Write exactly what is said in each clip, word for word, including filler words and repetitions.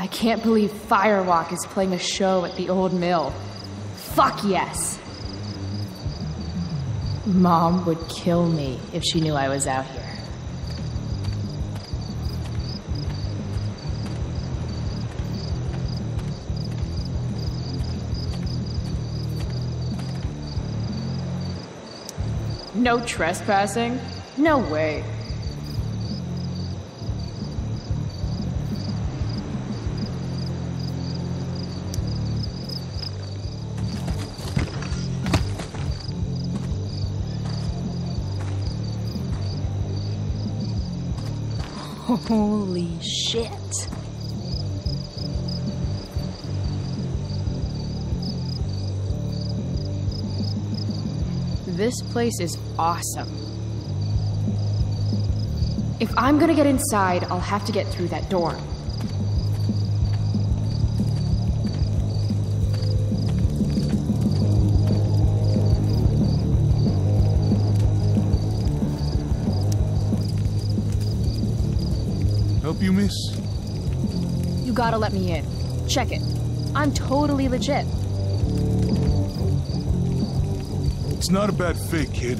I can't believe Firewalk is playing a show at the old mill. Fuck yes! Mom would kill me if she knew I was out here. No trespassing? No way. Holy shit. This place is awesome. If I'm gonna get inside, I'll have to get through that door. Help you, miss? You gotta let me in. Check it. I'm totally legit. It's not a bad fake, kid,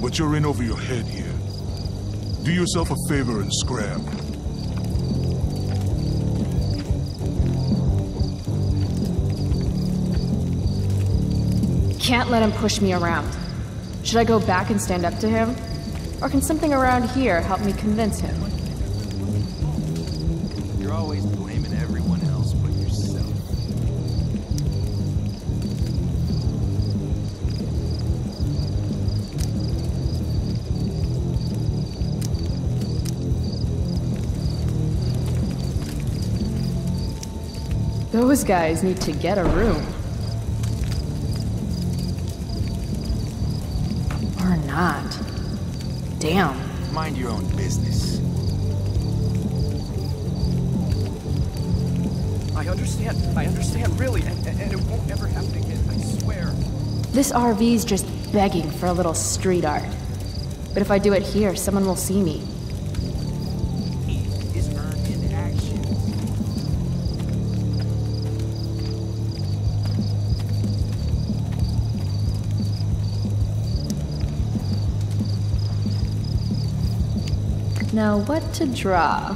but you're in over your head here. Do yourself a favor and scram. Can't let him push me around. Should I go back and stand up to him? Or can something around here help me convince him? You're always blaming everyone else but yourself. Those guys need to get a room. Or not. Damn. Mind your own business. I understand. I understand, really. And, and it won't ever happen again, I swear. This R V's just begging for a little street art. But if I do it here, someone will see me. Now, what to draw?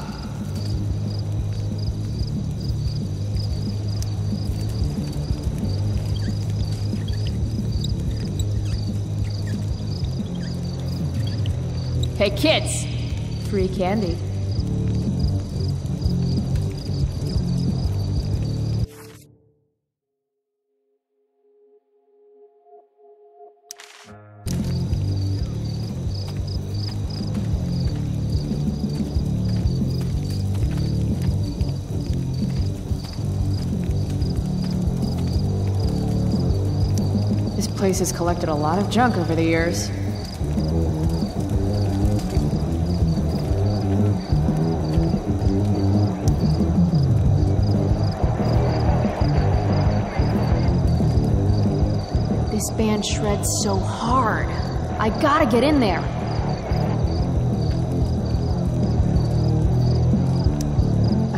Hey, kids! Free candy. This place has collected a lot of junk over the years. This band shreds so hard. I gotta get in there.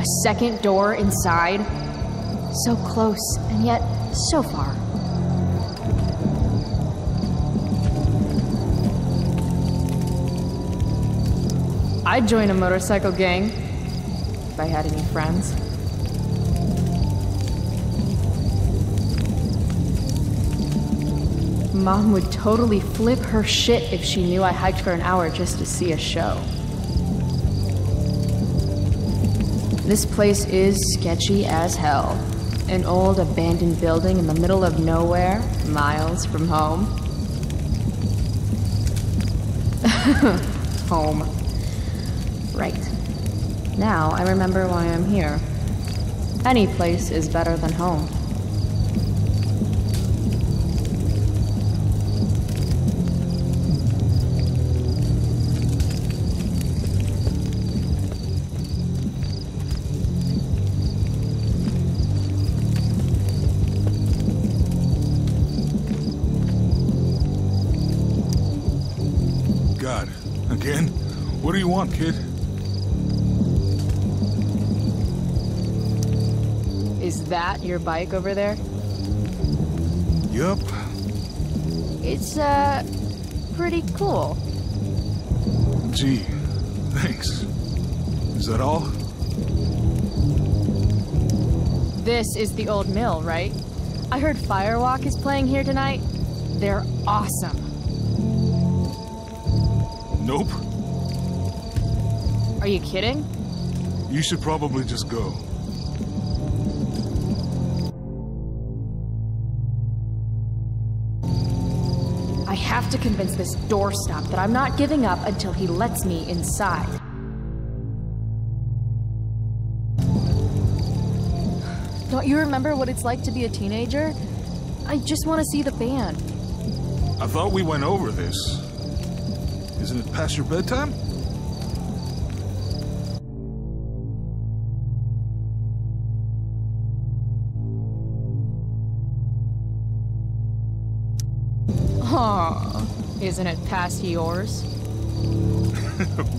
A second door inside? So close, and yet so far. I'd join a motorcycle gang, if I had any friends. Mom would totally flip her shit if she knew I hiked for an hour just to see a show. This place is sketchy as hell. An old abandoned building in the middle of nowhere, miles from home. Home. Right. Now I remember why I'm here. Any place is better than home. God, again? What do you want, kid? Is that your bike over there? Yup. It's, uh, pretty cool. Gee, thanks. Is that all? This is the old mill, right? I heard Firewalk is playing here tonight. They're awesome. Nope. Are you kidding? You should probably just go. I have to convince this doorstop that I'm not giving up until he lets me inside. Don't you remember what it's like to be a teenager? I just want to see the band. I thought we went over this. Isn't it past your bedtime? Aww, isn't it past yours?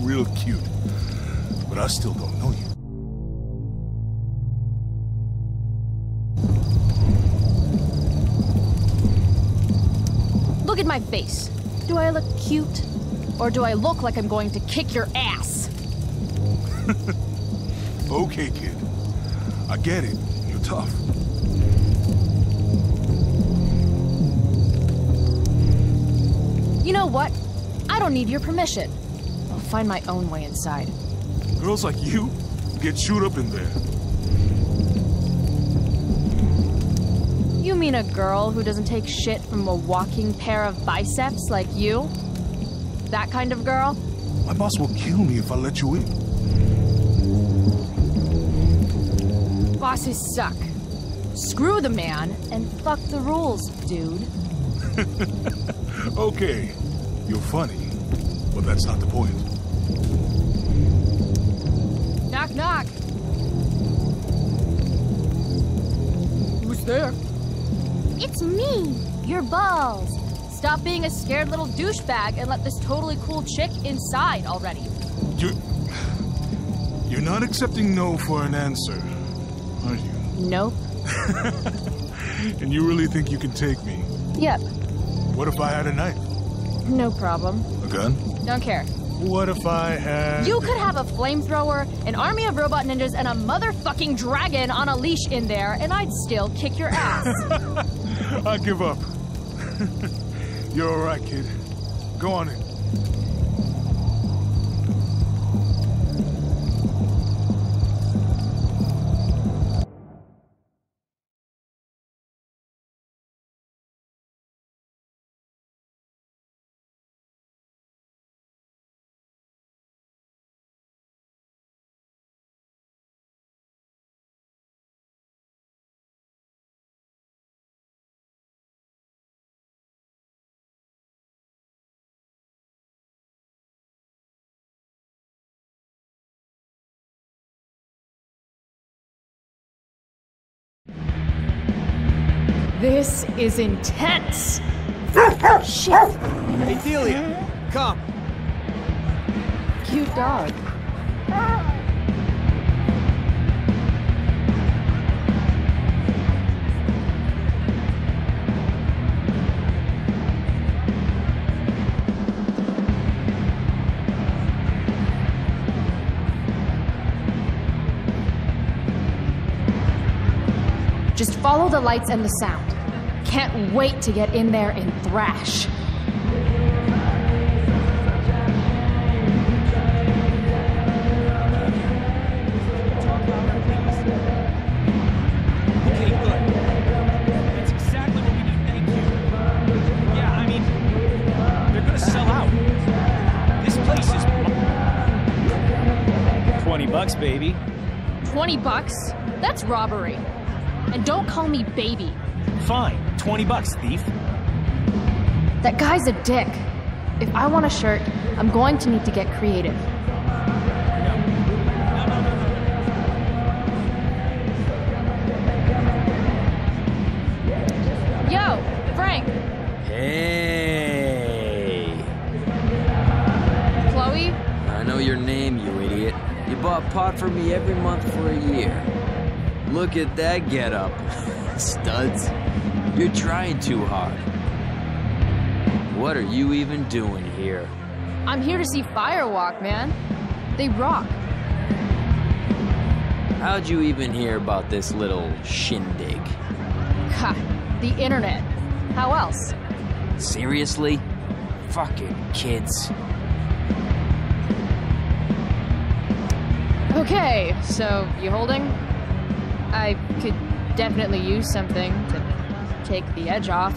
Real cute. But I still don't know you. Look at my face. Do I look cute? Or do I look like I'm going to kick your ass? Okay, kid. I get it. You're tough. You know what? I don't need your permission. I'll find my own way inside. Girls like you get chewed up in there. You mean a girl who doesn't take shit from a walking pair of biceps like you? That kind of girl? My boss will kill me if I let you in. Bosses suck. Screw the man and fuck the rules, dude. Okay, you're funny, but that's not the point. Knock, knock. Who's there? It's me, your balls. Stop being a scared little douchebag and let this totally cool chick inside already. You're... You're not accepting no for an answer, are you? Nope. And you really think you can take me? Yep. What if I had a knife? No problem. A gun? Don't care. What if I had... You could have a flamethrower, an army of robot ninjas, and a motherfucking dragon on a leash in there, and I'd still kick your ass. I give up. You're all right, kid. Go on in. This is intense! Shit! Hey, Delia! Come! Cute dog. Just follow the lights and the sound. Can't wait to get in there and thrash. Baby. twenty bucks? That's robbery. And don't call me baby. Fine. twenty bucks, thief. That guy's a dick. If I want a shirt, I'm going to need to get creative. Yo, Frank. Hey. Chloe? I know your name, you idiot. You bought pot for me every month for a year. Look at that getup. Studs, you're trying too hard. What are you even doing here? I'm here to see Firewalk, man. They rock. How'd you even hear about this little shindig? Ha, the internet. How else? Seriously? Fucking kids. Okay, so you holding? I could definitely use something to take the edge off.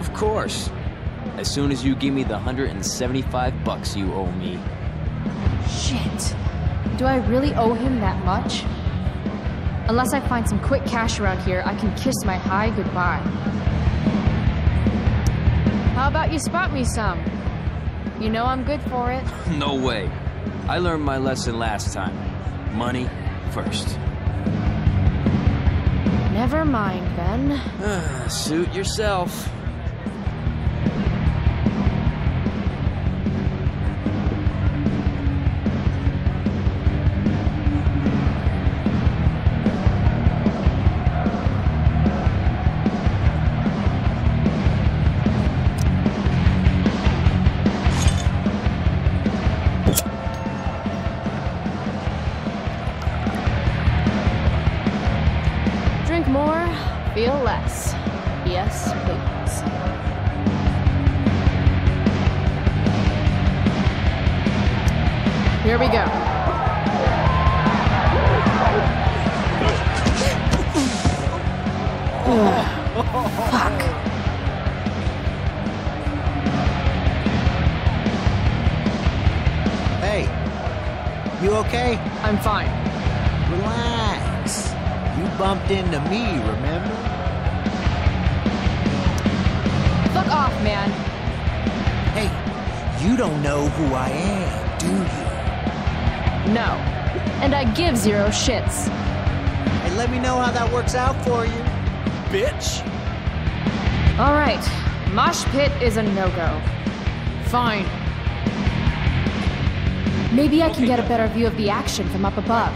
Of course. As soon as you give me the one hundred seventy-five bucks you owe me. Shit. Do I really owe him that much? Unless I find some quick cash around here, I can kiss my high goodbye. How about you spot me some? You know I'm good for it. No way. I learned my lesson last time. Money first. Never mind, Ben. Suit yourself. I'm fine. Relax. You bumped into me, remember? Fuck off, man. Hey, you don't know who I am, do you? No. And I give zero shits. Hey, let me know how that works out for you, bitch. All right. Mosh pit is a no-go. Fine. Maybe I can get a better view of the action from up above.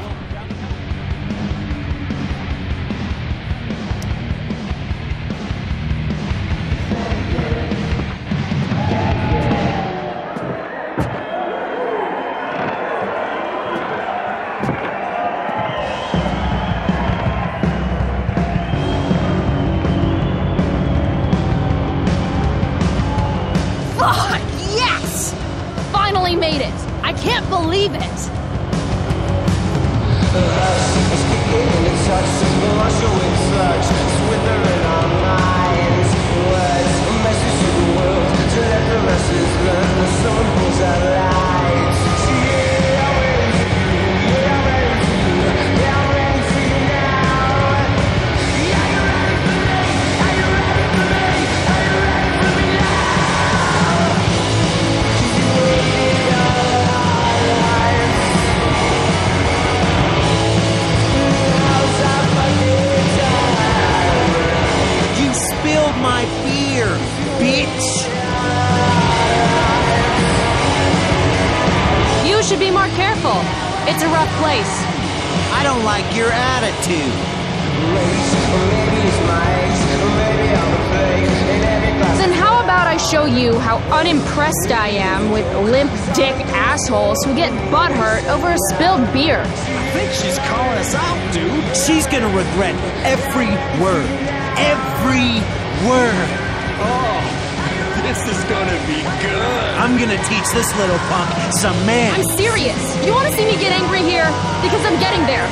This little punk, some man. I'm serious. You want to see me get angry here? Because I'm getting there.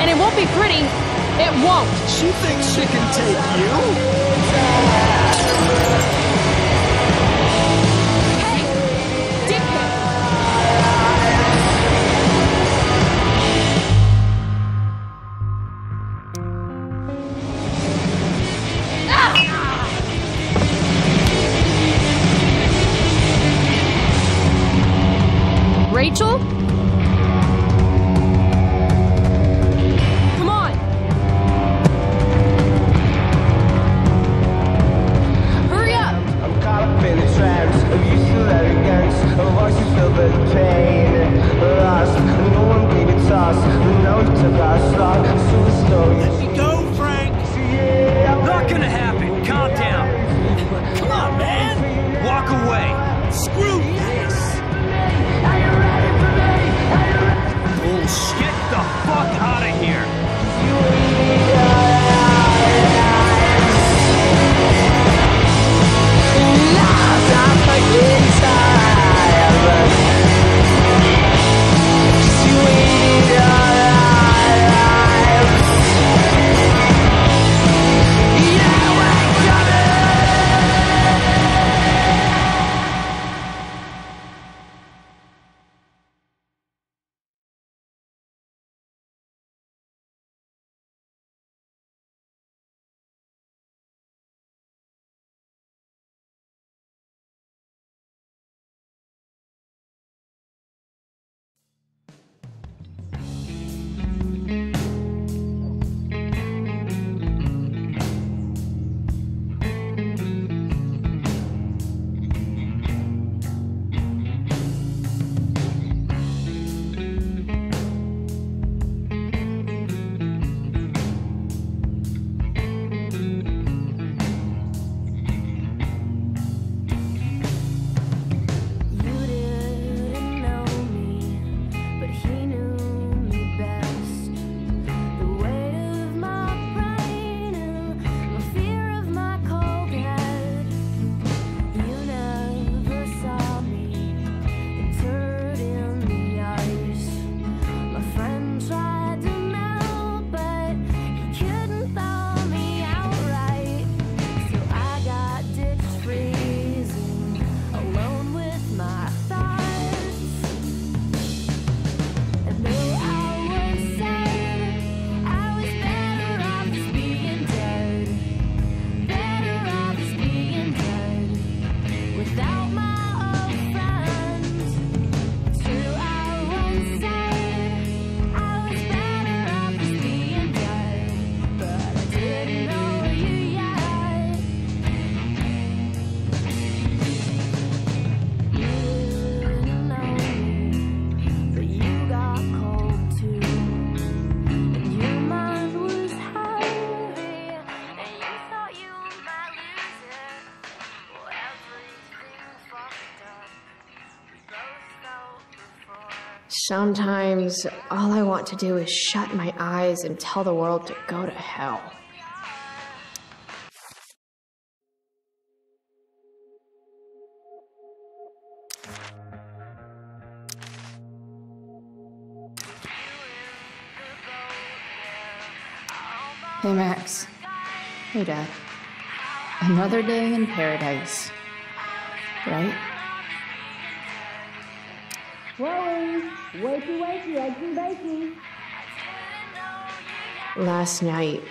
And it won't be pretty. It won't. She thinks she can take you? Hey, dickhead. Ah! Rachel? Come on! Let me go, Frank! Not gonna happen. Calm down. Come on, man! Walk away. Screw this! Are you ready for me? Are you ready? Bullshit! The fuck out of here! Sometimes, all I want to do is shut my eyes and tell the world to go to hell. Hey, Max. Hey, Dad. Another day in paradise, right? Whoa! Wakey, wakey, eggy, bakey. Last night,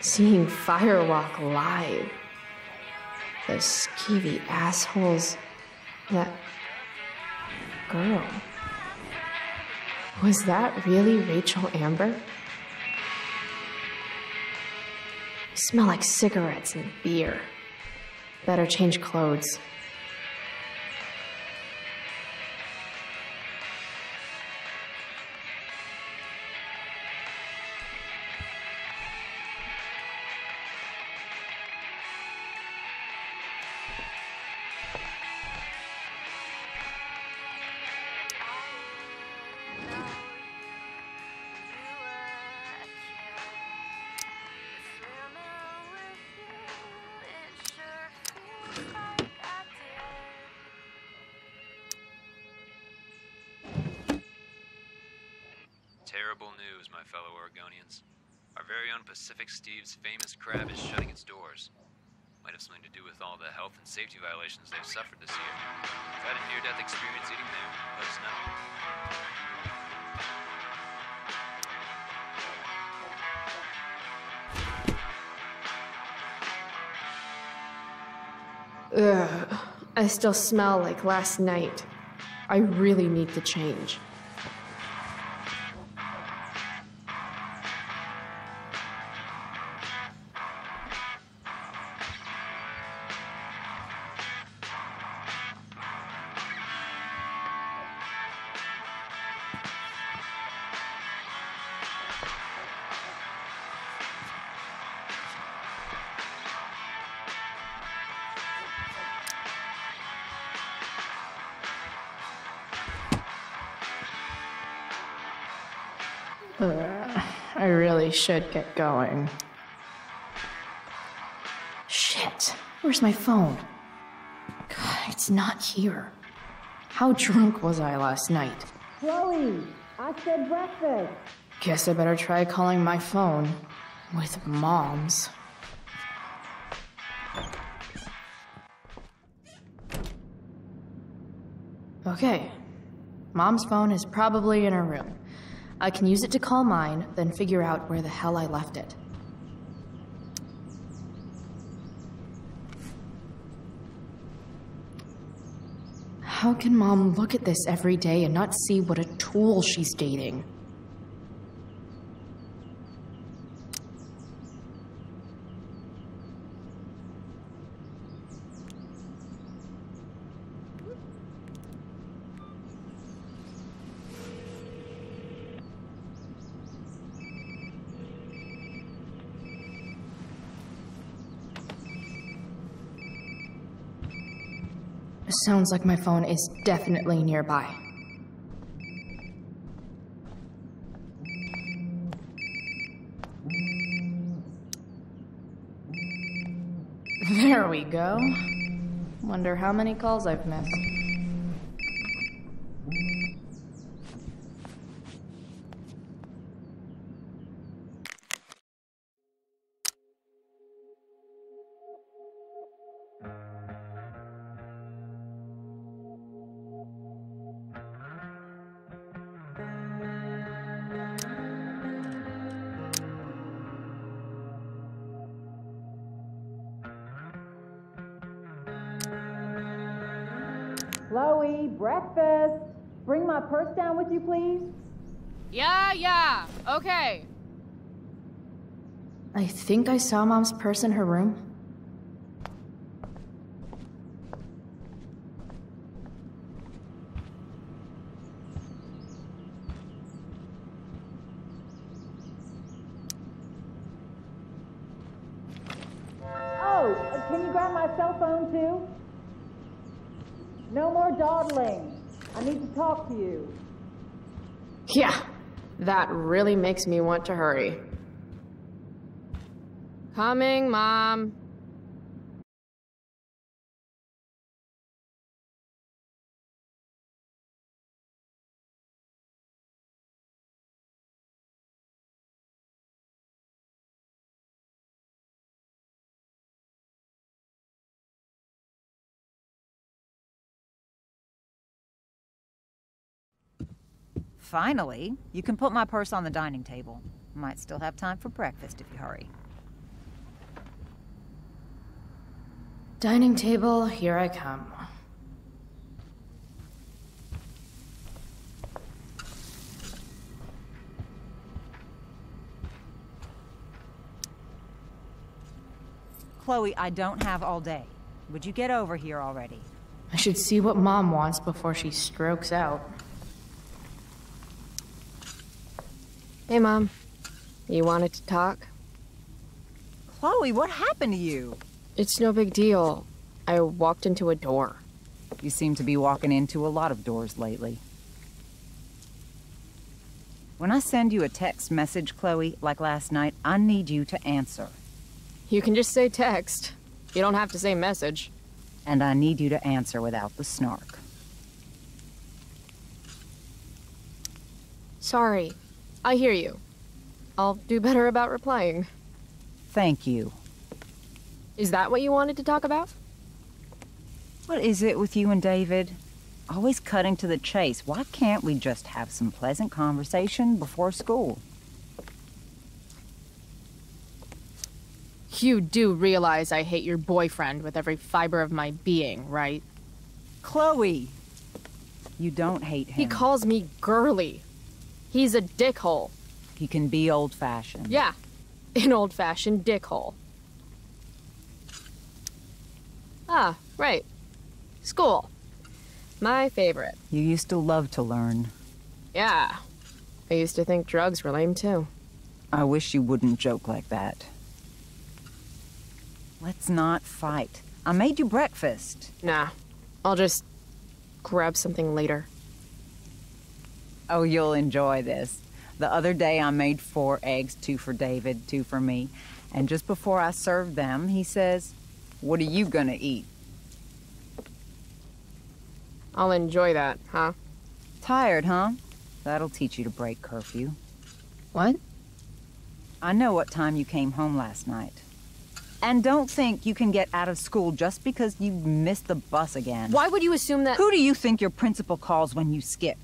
seeing Firewalk live. Those skeevy assholes. That girl. Was that really Rachel Amber? You smell like cigarettes and beer. Better change clothes. Pacific Steve's famous crab is shutting its doors. Might have something to do with all the health and safety violations they've suffered this year. If you've had a near-death experience eating there, let us know. Ugh, I still smell like last night. I really need to change. Ugh, I really should get going. Shit, where's my phone? God, it's not here. How drunk was I last night? Chloe, I said breakfast. Guess I better try calling my phone. With Mom's. Okay. Mom's phone is probably in her room. I can use it to call mine, then figure out where the hell I left it. How can Mom look at this every day and not see what a tool she's dating? Sounds like my phone is definitely nearby. There we go. Wonder how many calls I've missed. Chloe, breakfast. Bring my purse down with you, please. Yeah, yeah. Okay. I think I saw Mom's purse in her room. Oh, can you grab my cell phone too? No more dawdling. I need to talk to you. Yeah, that really makes me want to hurry. Coming, Mom. Finally, you can put my purse on the dining table. Might still have time for breakfast if you hurry. Dining table, here I come. Chloe, I don't have all day. Would you get over here already? I should see what Mom wants before she strokes out. Hey, Mom. You wanted to talk? Chloe, what happened to you? It's no big deal. I walked into a door. You seem to be walking into a lot of doors lately. When I send you a text message, Chloe, like last night, I need you to answer. You can just say text. You don't have to say message. And I need you to answer without the snark. Sorry. I hear you. I'll do better about replying. Thank you. Is that what you wanted to talk about? What is it with you and David? Always cutting to the chase. Why can't we just have some pleasant conversation before school? You do realize I hate your boyfriend with every fiber of my being, right? Chloe! You don't hate him. He calls me girly. He's a dickhole. He can be old-fashioned. Yeah, an old-fashioned dickhole. Ah, right. School. My favorite. You used to love to learn. Yeah. I used to think drugs were lame, too. I wish you wouldn't joke like that. Let's not fight. I made you breakfast. Nah. I'll just grab something later. Oh, you'll enjoy this. The other day I made four eggs, two for David, two for me. And just before I served them, he says, "What are you gonna eat?" I'll enjoy that, huh? Tired, huh? That'll teach you to break curfew. What? I know what time you came home last night. And don't think you can get out of school just because you missed the bus again. Why would you assume that? Who do you think your principal calls when you skip?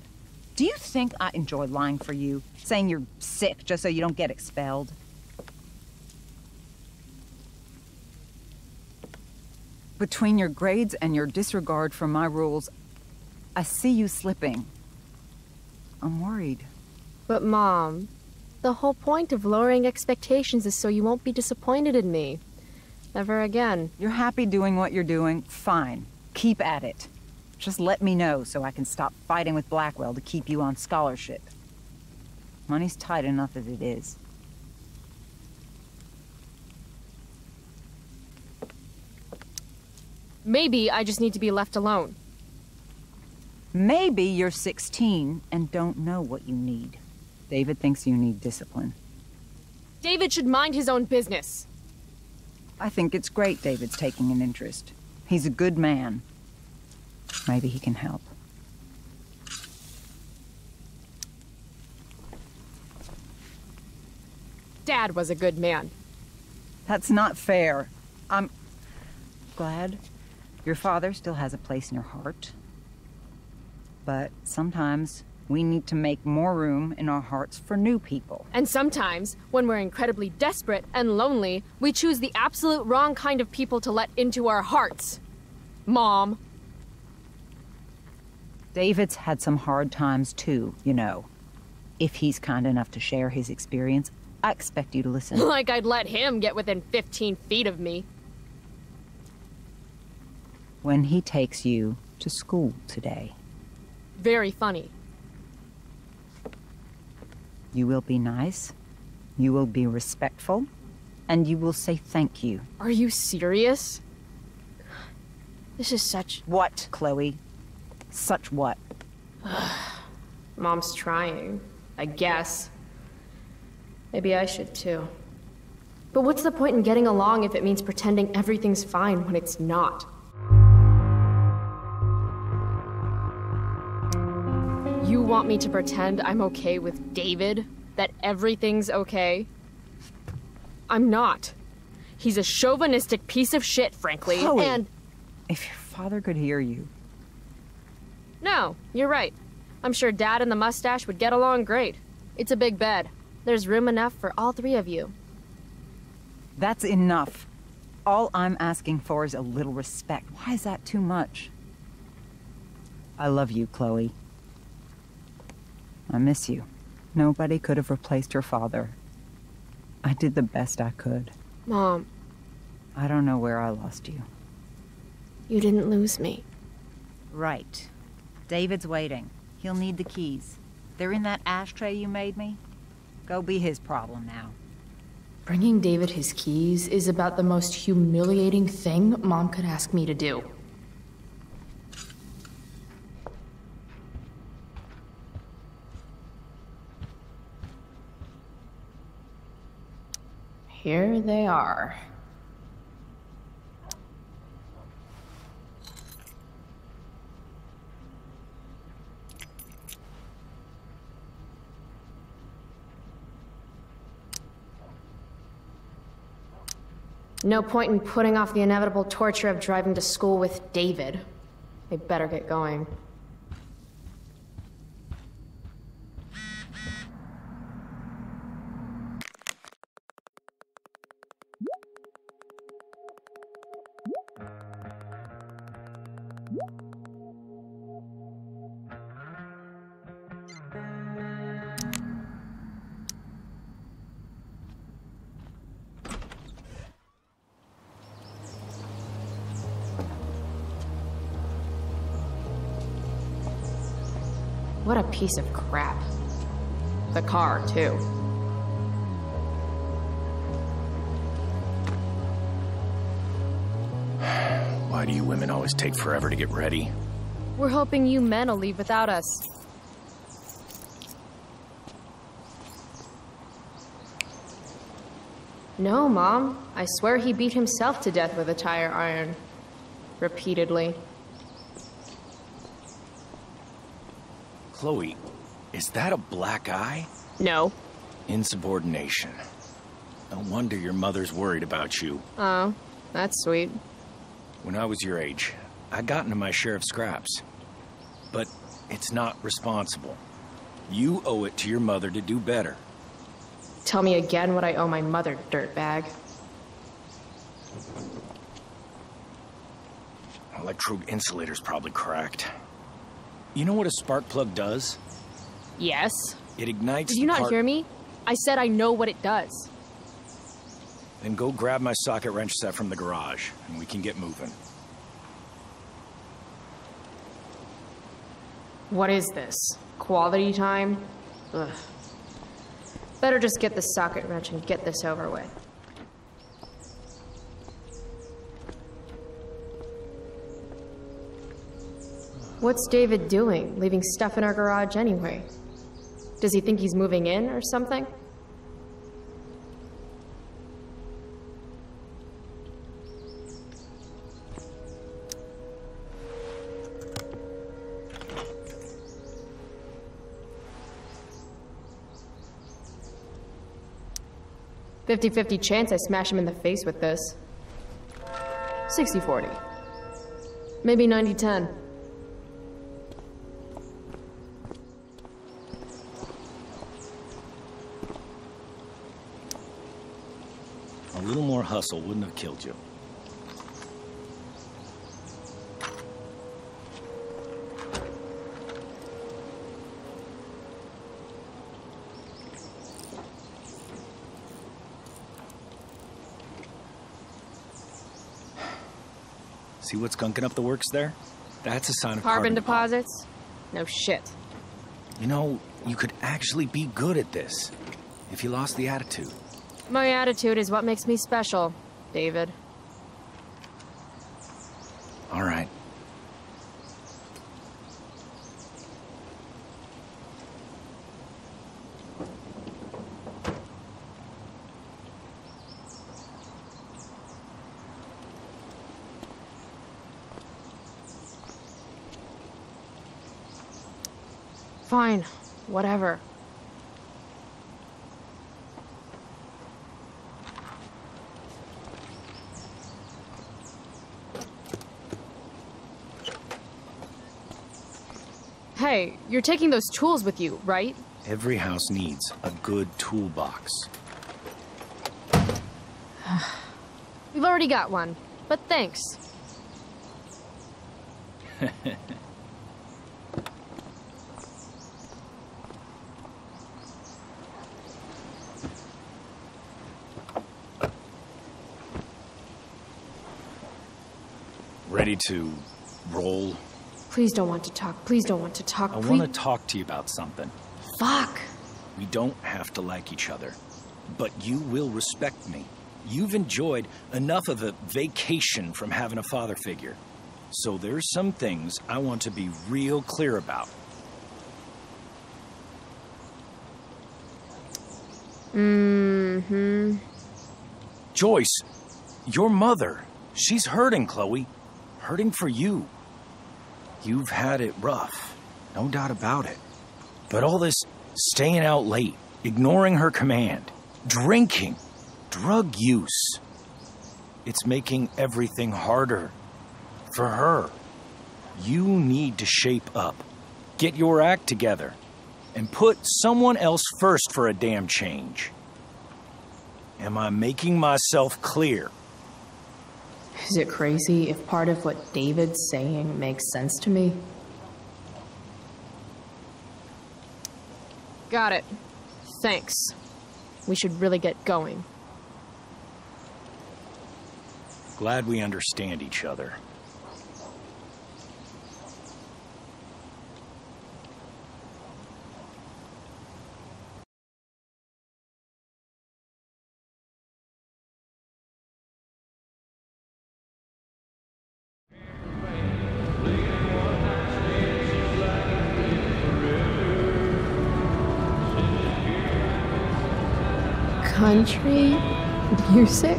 Do you think I enjoy lying for you, saying you're sick just so you don't get expelled? Between your grades and your disregard for my rules, I see you slipping. I'm worried. But, Mom, the whole point of lowering expectations is so you won't be disappointed in me. Never again. You're happy doing what you're doing? Fine. Keep at it. Just let me know so I can stop fighting with Blackwell to keep you on scholarship. Money's tight enough as it is. Maybe I just need to be left alone. Maybe you're sixteen and don't know what you need. David thinks you need discipline. David should mind his own business. I think it's great David's taking an interest. He's a good man. Maybe he can help. Dad was a good man. That's not fair. I'm glad your father still has a place in your heart. But sometimes we need to make more room in our hearts for new people. And sometimes, when we're incredibly desperate and lonely, we choose the absolute wrong kind of people to let into our hearts. Mom. David's had some hard times too, you know. If he's kind enough to share his experience, I expect you to listen. Like I'd let him get within fifteen feet of me. When he takes you to school today. Very funny. You will be nice, you will be respectful, and you will say thank you. Are you serious? This is such... What, Chloe? Such what? Mom's trying, I guess. Maybe I should too. But what's the point in getting along if it means pretending everything's fine when it's not? You want me to pretend I'm okay with David? That everything's okay? I'm not. He's a chauvinistic piece of shit, frankly, Chloe, and... if your father could hear you... No, you're right. I'm sure Dad and the mustache would get along great. It's a big bed. There's room enough for all three of you. That's enough. All I'm asking for is a little respect. Why is that too much? I love you, Chloe. I miss you. Nobody could have replaced your father. I did the best I could. Mom. I don't know where I lost you. You didn't lose me. Right. David's waiting. He'll need the keys. They're in that ashtray you made me. Go be his problem now. Bringing David his keys is about the most humiliating thing Mom could ask me to do. Here they are. No point in putting off the inevitable torture of driving to school with David. They better get going. What a piece of crap. The car, too. Why do you women always take forever to get ready? We're hoping you men'll leave without us. No, Mom. I swear he beat himself to death with a tire iron. Repeatedly. Chloe, is that a black eye? No. Insubordination. No wonder your mother's worried about you. Oh, that's sweet. When I was your age, I got into my share of scraps. But it's not responsible. You owe it to your mother to do better. Tell me again what I owe my mother, dirtbag. Electrode insulator's probably cracked. You know what a spark plug does? Yes. It ignites. Did you not hear me? I said I know what it does. Then go grab my socket wrench set from the garage, and we can get moving. What is this? Quality time? Ugh. Better just get the socket wrench and get this over with. What's David doing, leaving stuff in our garage anyway? Does he think he's moving in or something? fifty fifty chance I smash him in the face with this. sixty forty. Maybe ninety ten. A little more hustle wouldn't have killed you. See what's gunking up the works there? That's a sign of carbon deposits? No shit. You know, you could actually be good at this if you lost the attitude. My attitude is what makes me special, David. All right. Fine, whatever. Hey, you're taking those tools with you, right? Every house needs a good toolbox. We've already got one, but thanks. Ready to roll? Please don't want to talk. Please don't want to talk. I want to talk to you about something. Fuck. We don't have to like each other, but you will respect me. You've enjoyed enough of a vacation from having a father figure. So there's some things I want to be real clear about. Mm-hmm. Joyce, your mother, she's hurting, Chloe. Hurting for you. You've had it rough, no doubt about it. But all this staying out late, ignoring her command, drinking, drug use, it's making everything harder for her. You need to shape up, get your act together, and put someone else first for a damn change. Am I making myself clear? Is it crazy if part of what David's saying makes sense to me? Got it. Thanks. We should really get going. Glad we understand each other. Country You sick?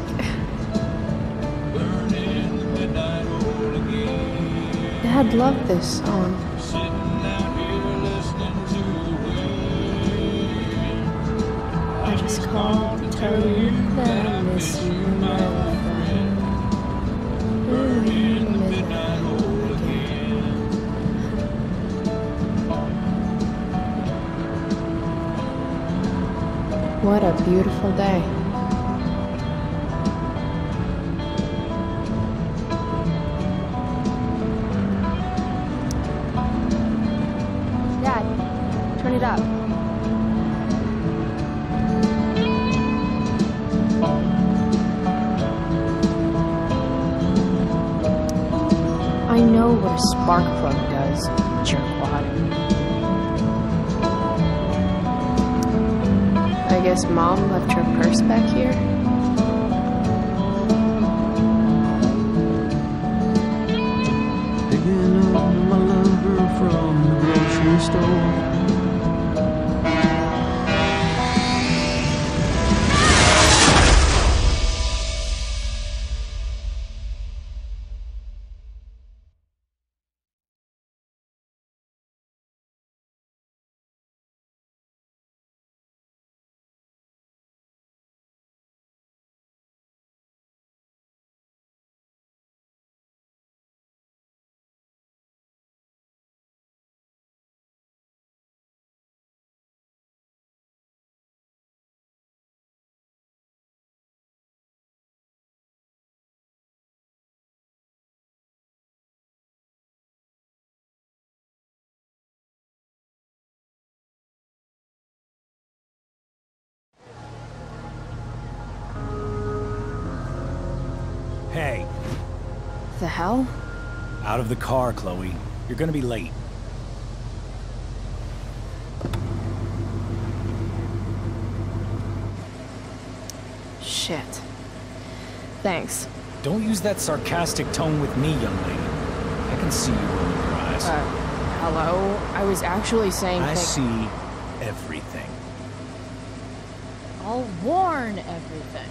Dad loved this song. I just called to tell you that I miss you, my friend. Burn in the midnight hole again. What a beautiful day. What a spark plug does, jerkwad. I guess Mom left her purse back here. Picking up my lover from the grocery store. Hey. The hell? Out of the car, Chloe. You're gonna be late. Shit. Thanks. Don't use that sarcastic tone with me, young lady. I can see you rolling your eyes. Uh, hello? I was actually saying- I see everything. I'll warn everything.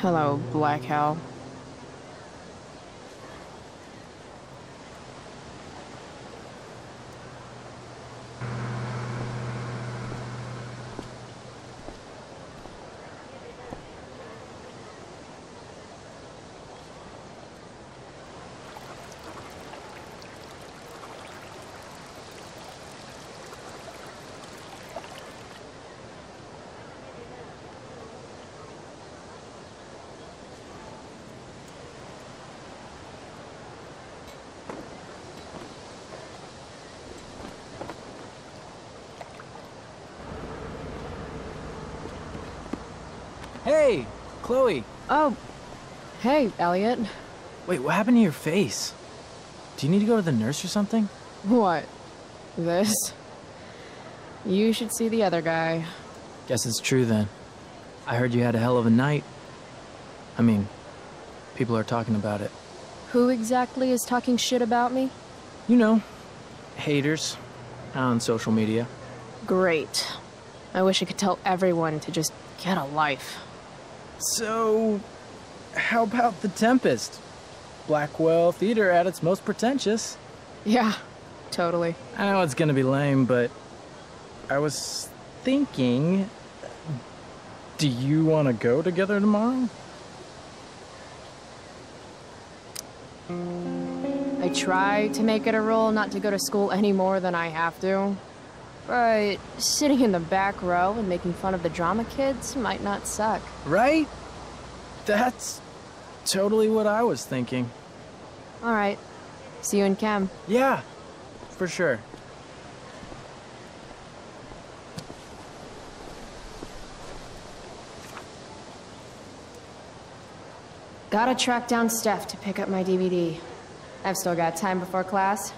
Hello, Black Hal. Hey, Chloe. Oh, hey, Elliot. Wait, what happened to your face? Do you need to go to the nurse or something? What? This? You should see the other guy. Guess it's true then. I heard you had a hell of a night. I mean, people are talking about it. Who exactly is talking shit about me? You know, haters on social media. Great. I wish I could tell everyone to just get a life. So, how about The Tempest? Blackwell theater at its most pretentious. Yeah, totally. I know it's gonna be lame, but I was thinking, do you want to go together tomorrow? I try to make it a rule not to go to school any more than I have to. But sitting in the back row and making fun of the drama kids might not suck. Right? That's totally what I was thinking. All right. See you in chem. Yeah, for sure. Gotta track down Steph to pick up my D V D. I've still got time before class.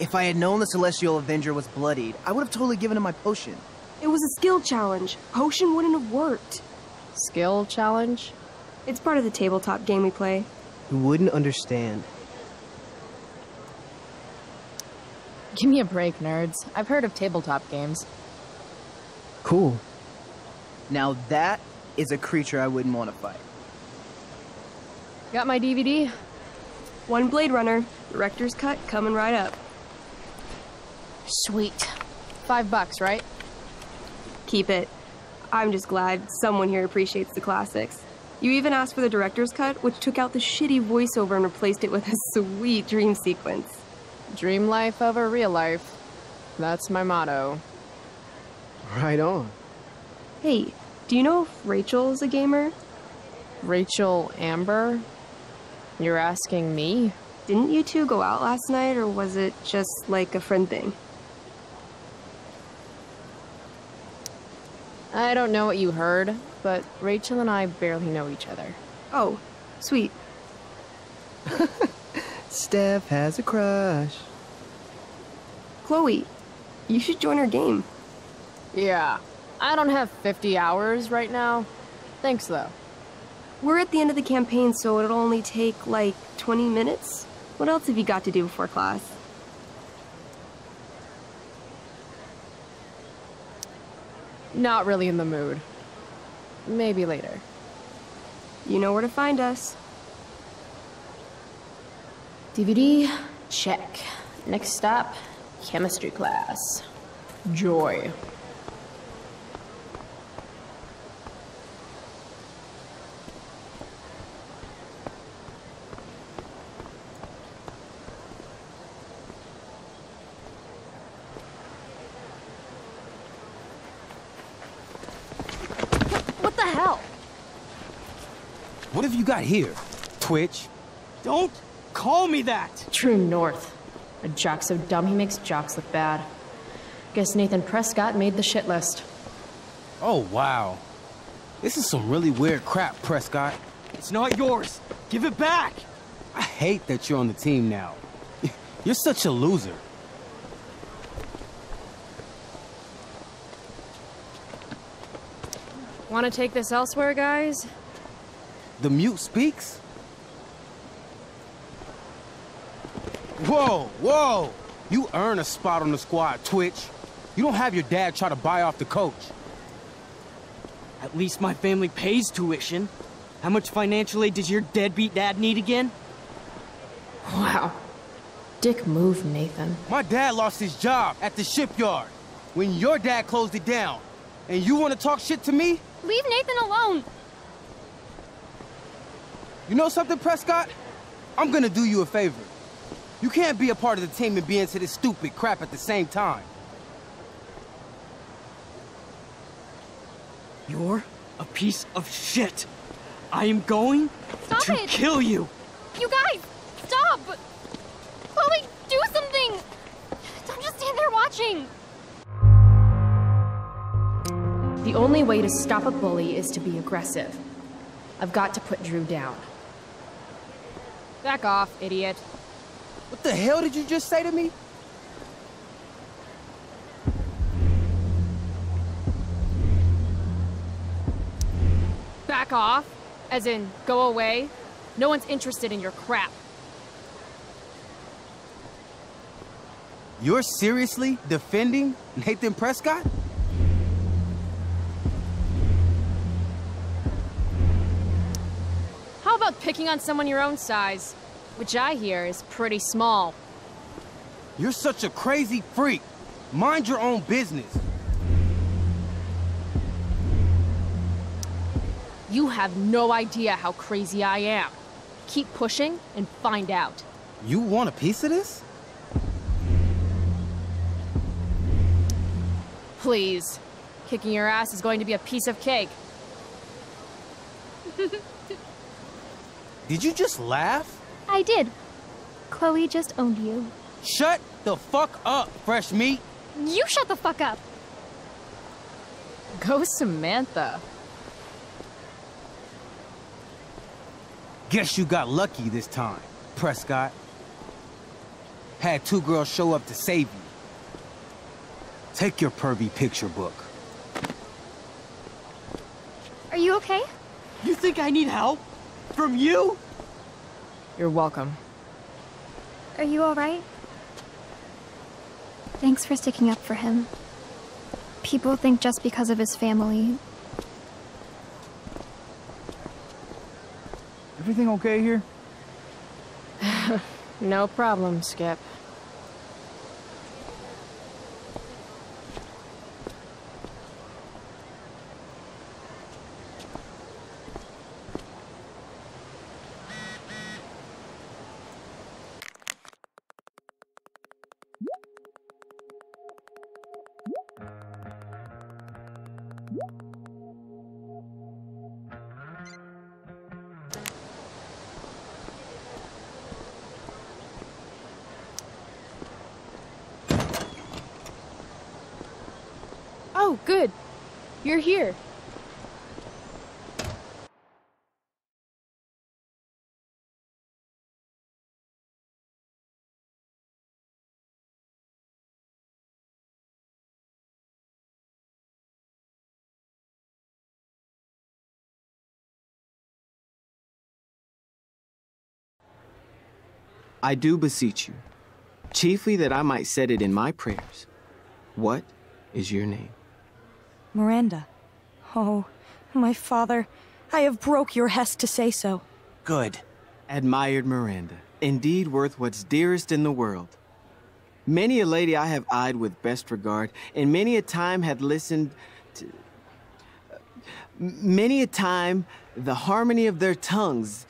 If I had known the Celestial Avenger was bloodied, I would have totally given him my potion. It was a skill challenge. Potion wouldn't have worked. Skill challenge? It's part of the tabletop game we play. You wouldn't understand. Give me a break, nerds. I've heard of tabletop games. Cool. Now that is a creature I wouldn't want to fight. Got my D V D? One Blade Runner. Director's cut coming right up. Sweet. Five bucks, right? Keep it. I'm just glad someone here appreciates the classics. You even asked for the director's cut, which took out the shitty voiceover and replaced it with a sweet dream sequence. Dream life over real life. That's my motto. Right on. Hey, do you know if Rachel's a gamer? Rachel Amber? You're asking me? Didn't you two go out last night, or was it just like a friend thing? I don't know what you heard, but Rachel and I barely know each other. Oh, sweet. Steph has a crush. Chloe, you should join our game. Yeah, I don't have fifty hours right now. Thanks, though. We're at the end of the campaign, so it'll only take, like, twenty minutes? What else have you got to do before class? Not really in the mood. Maybe later. You know where to find us. D V D, check. Next stop, chemistry class. Joy. What have you got here? Twitch? Don't call me that! True North. A jock so dumb he makes jocks look bad. Guess Nathan Prescott made the shit list. Oh, wow. This is some really weird crap, Prescott. It's not yours! Give it back! I hate that you're on the team now. You're such a loser. Want to take this elsewhere, guys? The mute speaks? Whoa, whoa! You earn a spot on the squad, Twitch. You don't have your dad try to buy off the coach. At least my family pays tuition. How much financial aid does your deadbeat dad need again? Wow. Dick move, Nathan. My dad lost his job at the shipyard when your dad closed it down. And you want to talk shit to me? Leave Nathan alone! You know something, Prescott? I'm gonna do you a favor. You can't be a part of the team and be into this stupid crap at the same time. You're a piece of shit. I am going stop to it. kill you. You guys, stop! Chloe, do something! Don't just stand there watching. The only way to stop a bully is to be aggressive. I've got to put Drew down. Back off, idiot. What the hell did you just say to me? Back off? As in, go away? No one's interested in your crap. You're seriously defending Nathan Prescott? How about picking on someone your own size? Which I hear is pretty small. You're such a crazy freak. Mind your own business. You have no idea how crazy I am. Keep pushing and find out. You want a piece of this? Please. Kicking your ass is going to be a piece of cake. Did you just laugh? I did. Chloe just owned you. Shut the fuck up, fresh meat! You shut the fuck up! Go Samantha. Guess you got lucky this time, Prescott. Had two girls show up to save you. Take your pervy picture book. Are you okay? You think I need help? From you? You're welcome. Are you all right? Thanks for sticking up for him. People think just because of his family. Everything okay here? No problem, Skip. Oh, good. You're here. I do beseech you, chiefly that I might set it in my prayers. What is your name? Miranda. Oh, my father, I have broke your hest to say so. Good. Admired Miranda, indeed worth what's dearest in the world. Many a lady I have eyed with best regard, and many a time had listened to... Uh, many a time the harmony of their tongues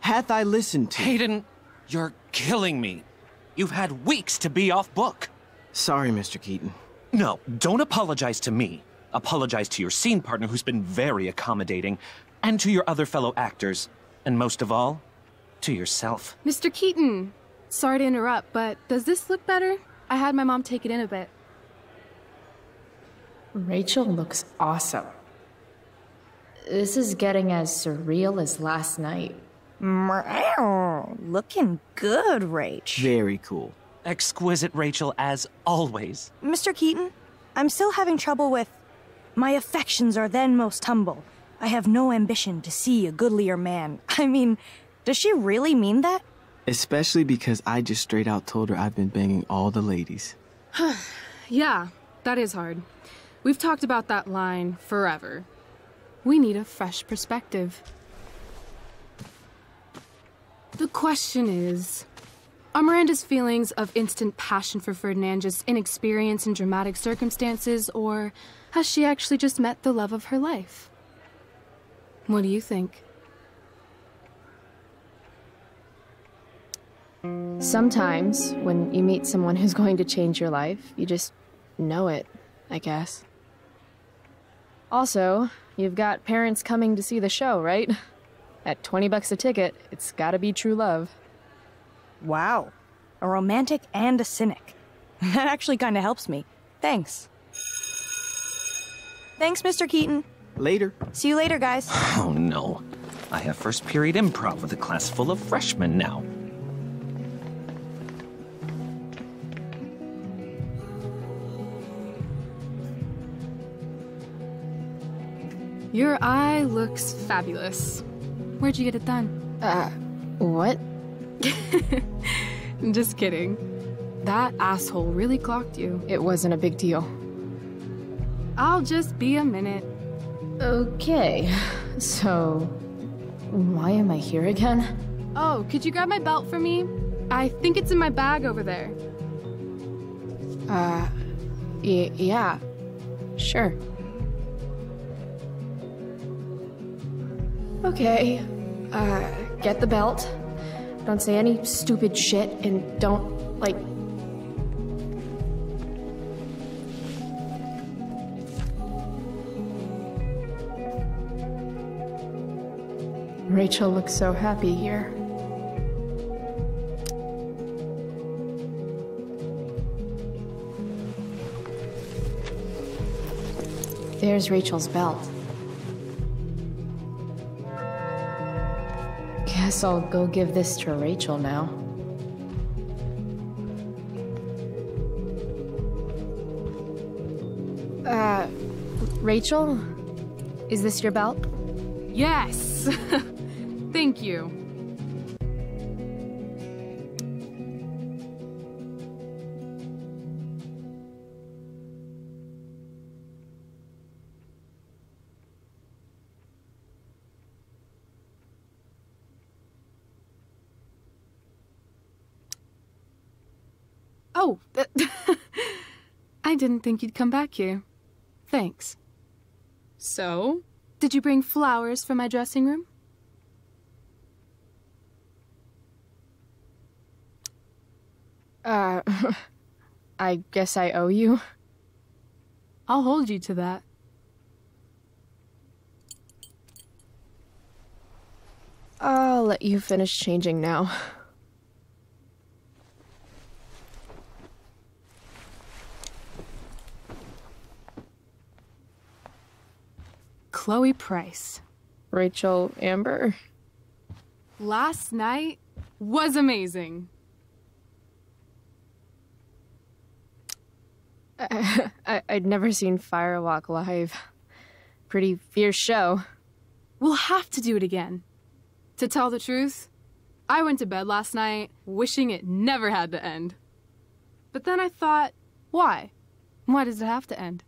hath I listened to. Hayden, you're killing me. You've had weeks to be off book. Sorry, Mister Keaton. No, don't apologize to me. Apologize to your scene partner who's been very accommodating, and to your other fellow actors, and most of all, to yourself. Mister Keaton, sorry to interrupt, but does this look better? I had my mom take it in a bit. Rachel looks awesome. This is getting as surreal as last night. Looking good, Rach. Very cool. Exquisite, Rachel, as always. Mister Keaton, I'm still having trouble with... My affections are then most humble. I have no ambition to see a goodlier man. I mean, does she really mean that? Especially because I just straight out told her I've been banging all the ladies. Yeah, that is hard. We've talked about that line forever. We need a fresh perspective. The question is... Are Miranda's feelings of instant passion for Ferdinand just inexperience in dramatic circumstances, or has she actually just met the love of her life? What do you think? Sometimes, when you meet someone who's going to change your life, you just know it, I guess. Also, you've got parents coming to see the show, right? At twenty bucks a ticket, it's gotta be true love. Wow. A romantic and a cynic. That actually kind of helps me. Thanks. Thanks, Mister Keaton. Later. See you later, guys. Oh, no. I have first period improv with a class full of freshmen now. Your eye looks fabulous. Where'd you get it done? Uh, what? Just kidding. That asshole really clocked you. It wasn't a big deal. I'll just be a minute. Okay, so... why am I here again? Oh, could you grab my belt for me? I think it's in my bag over there. Uh... Y yeah. Sure. Okay. Uh, get the belt. Don't say any stupid shit, and don't, like... Rachel looks so happy here. There's Rachel's belt. Guess I'll go give this to Rachel now. Rachel, is this your belt? Yes! Thank you. Oh, I didn't think you'd come back here. Thanks. So? Did you bring flowers from my dressing room? Uh, I guess I owe you. I'll hold you to that. I'll let you finish changing now. Chloe Price. Rachel Amber. Last night was amazing. I, I, I'd never seen Firewalk live. Pretty fierce show. We'll have to do it again. To tell the truth, I went to bed last night wishing it never had to end. But then I thought, why? Why does it have to end?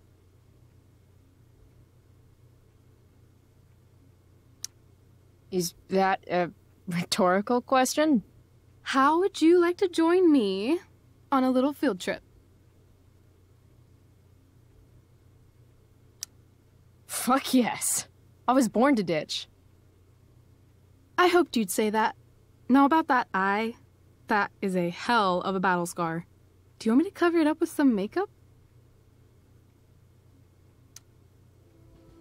Is that a rhetorical question? How would you like to join me on a little field trip? Fuck yes. I was born to ditch. I hoped you'd say that. Now about that eye, that is a hell of a battle scar. Do you want me to cover it up with some makeup?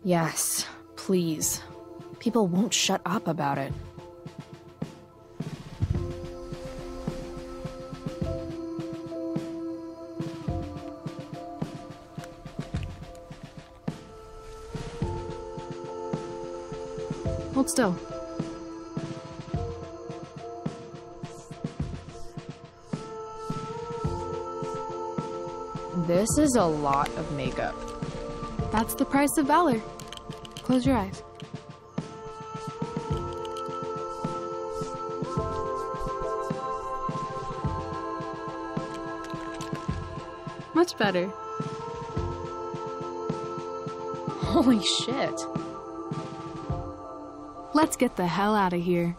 Yes, please. People won't shut up about it. Hold still. This is a lot of makeup. That's the price of valor. Close your eyes. Much better. Holy shit. Let's get the hell out of here.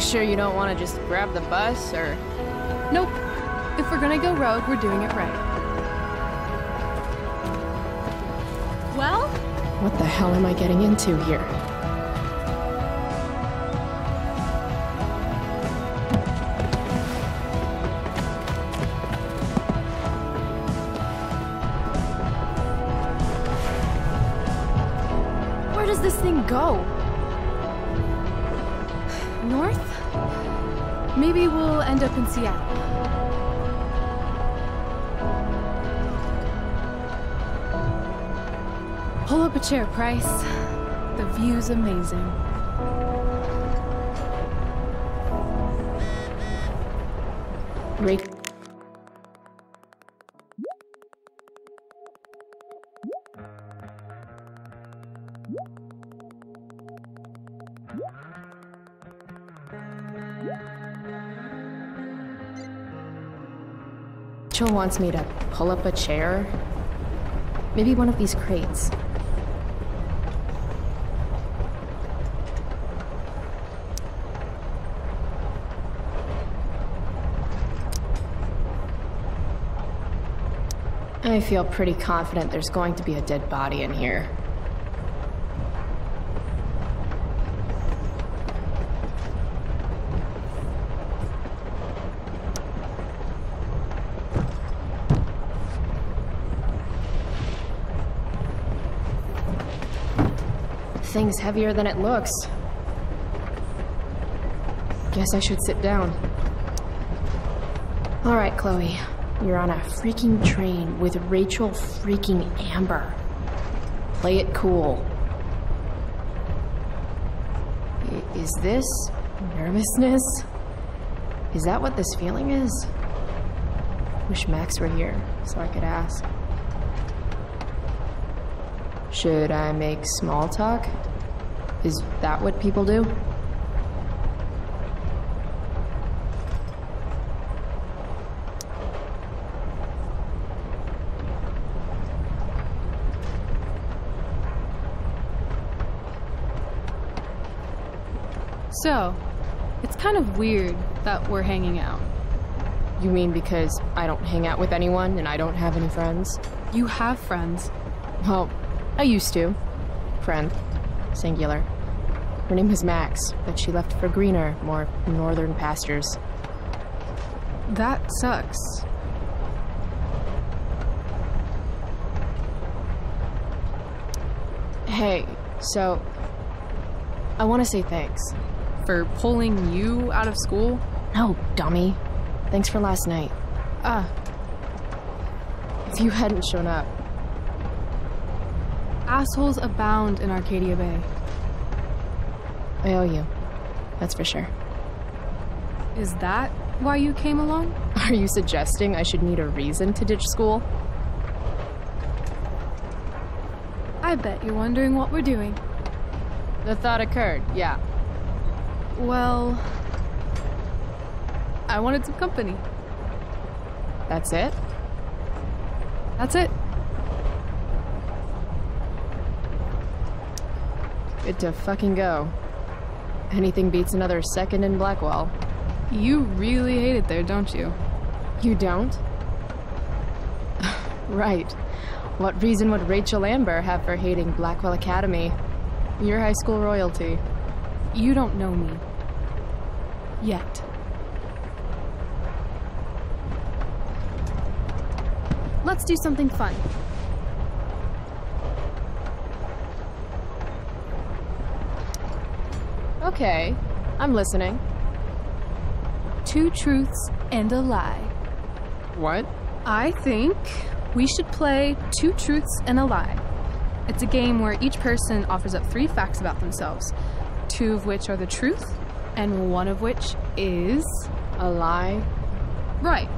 Sure you don't want to just grab the bus, or...? Nope. If we're gonna go rogue, we're doing it right. Well? What the hell am I getting into here? Where does this thing go? North? Maybe we'll end up in Seattle. Pull up a chair, Price. The view's amazing. Rachel. Rachel wants me to pull up a chair. Maybe one of these crates. I feel pretty confident there's going to be a dead body in here. thing's heavier than it looks. Guess I should sit down. All right, Chloe. You're on a freaking train with Rachel freaking Amber. Play it cool. I- is this nervousness? Is that what this feeling is? Wish Max were here so I could ask. Should I make small talk? Is that what people do? So, it's kind of weird that we're hanging out. You mean because I don't hang out with anyone and I don't have any friends? You have friends. Well, I used to. Friend. Singular. Her name was Max, but she left for greener, more northern pastures. That sucks. Hey, so... I want to say thanks. For pulling you out of school? No, dummy. Thanks for last night. Ah. If you hadn't shown up. Assholes abound in Arcadia Bay. I owe you. That's for sure. Is that why you came along? Are you suggesting I should need a reason to ditch school? I bet you're wondering what we're doing. The thought occurred, yeah. Well... I wanted some company. That's it? That's it. Good to fucking go. Anything beats another second in Blackwell. You really hate it there, don't you? You don't? Right. What reason would Rachel Amber have for hating Blackwell Academy? You're high school royalty. You don't know me. Yet. Let's do something fun. Okay, I'm listening. Two truths and a lie. What? I think we should play Two Truths and a Lie. It's a game where each person offers up three facts about themselves, two of which are the truth, and one of which is... a lie? Right.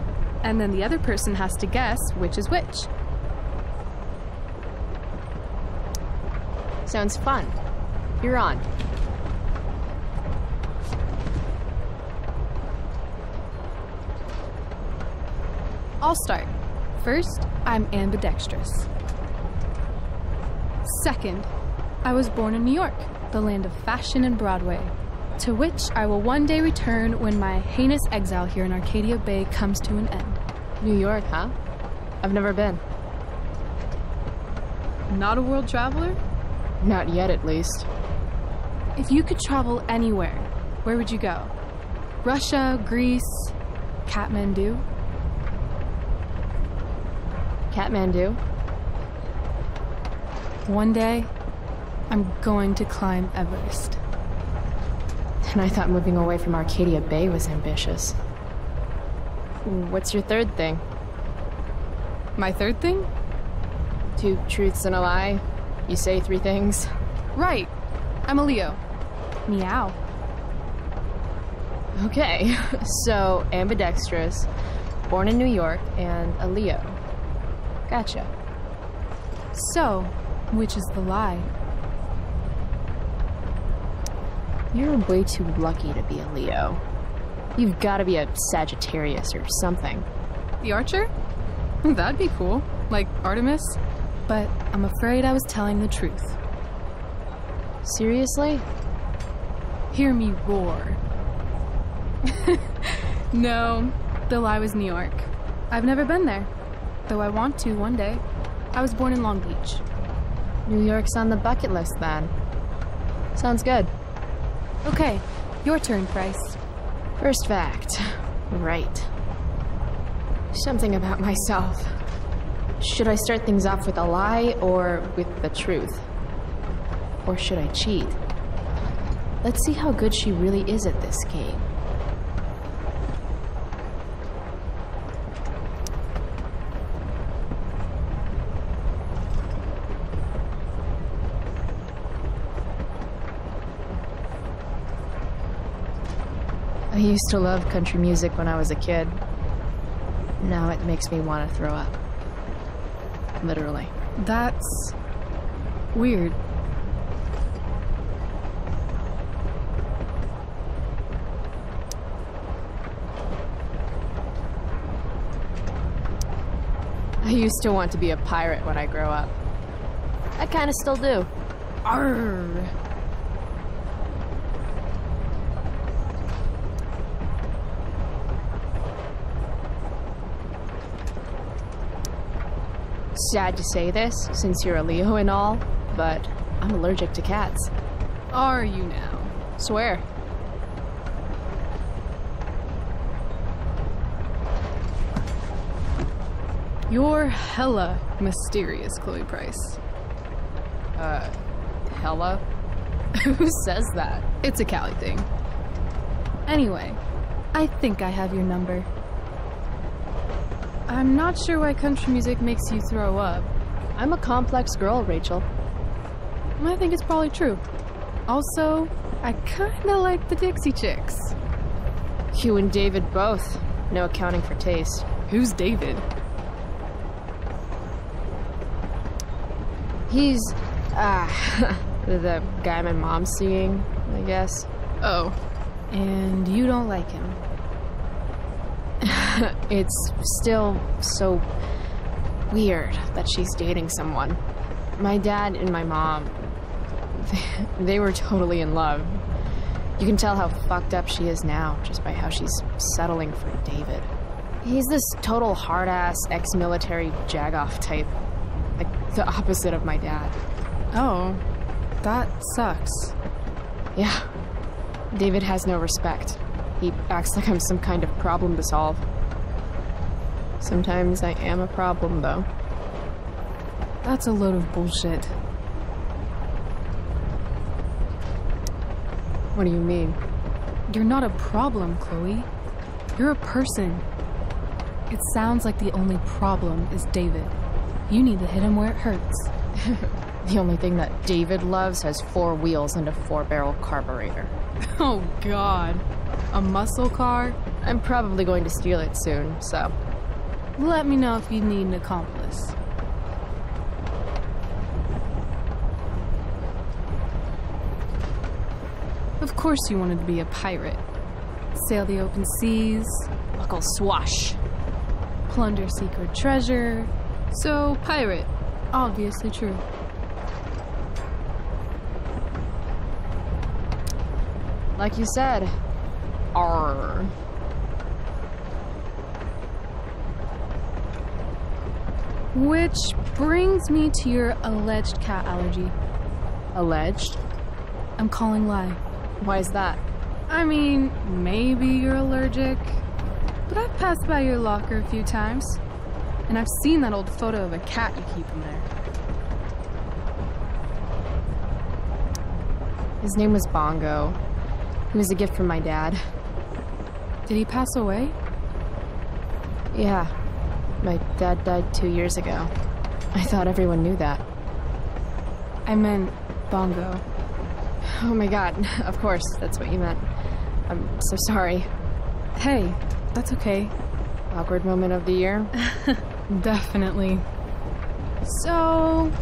And then the other person has to guess which is which. Sounds fun. You're on. I'll start. First, I'm ambidextrous. Second, I was born in New York, the land of fashion and Broadway, to which I will one day return when my heinous exile here in Arcadia Bay comes to an end. New York, huh? I've never been. Not a world traveler? Not yet, at least. If you could travel anywhere, where would you go? Russia, Greece, Kathmandu? Kathmandu? One day, I'm going to climb Everest. And I thought moving away from Arcadia Bay was ambitious. What's your third thing? My third thing? Two truths and a lie. You say three things. Right. I'm a Leo. Meow. Okay. So, ambidextrous, born in New York, and a Leo. Gotcha. So... which is the lie? You're way too lucky to be a Leo. You've got to be a Sagittarius or something. The Archer? That'd be cool. Like Artemis. But I'm afraid I was telling the truth. Seriously? Hear me roar. No, the lie was New York. I've never been there. Though I want to one day. I was born in Long Beach. New York's on the bucket list, then. Sounds good. Okay, your turn, Price. First fact. Right. Something about myself. Should I start things off with a lie or with the truth? Or should I cheat? Let's see how good she really is at this game. I used to love country music when I was a kid. Now it makes me want to throw up. Literally. That's weird. I used to want to be a pirate when I grow up. I kind of still do. Arr! Sad to say this, since you're a Leo and all, but I'm allergic to cats. Are you now? Swear. You're hella mysterious, Chloe Price. Uh, hella? Who says that? It's a Cali thing. Anyway, I think I have your number. I'm not sure why country music makes you throw up. I'm a complex girl, Rachel. I think it's probably true. Also, I kinda like the Dixie Chicks. You and David both. No accounting for taste. Who's David? He's, ah, uh, the guy my mom's seeing, I guess. Oh. And you don't like him. It's still so weird that she's dating someone. My dad and my mom, they, they were totally in love. You can tell how fucked up she is now just by how she's settling for David. He's this total hard-ass ex-military jagoff type. Like the opposite of my dad. Oh, that sucks. Yeah. David has no respect. He acts like I'm some kind of problem to solve. Sometimes I am a problem, though. That's a load of bullshit. What do you mean? You're not a problem, Chloe. You're a person. It sounds like the only problem is David. You need to hit him where it hurts. The only thing that David loves has four wheels and a four-barrel carburetor. Oh, God. A muscle car? I'm probably going to steal it soon, so... Let me know if you need an accomplice. Of course you wanted to be a pirate. Sail the open seas. Buckle swash. Plunder secret treasure. So, pirate. Obviously true. Like you said. Arr. Which brings me to your alleged cat allergy. Alleged? I'm calling lie. Why is that? I mean, maybe you're allergic, but I've passed by your locker a few times, and I've seen that old photo of a cat you keep in there. His name was Bongo. It was a gift from my dad. Did he pass away? Yeah. My dad died two years ago. I thought everyone knew that. I meant Bongo. Oh my God, of course, that's what you meant. I'm so sorry. Hey, that's okay. Awkward moment of the year? Definitely. So,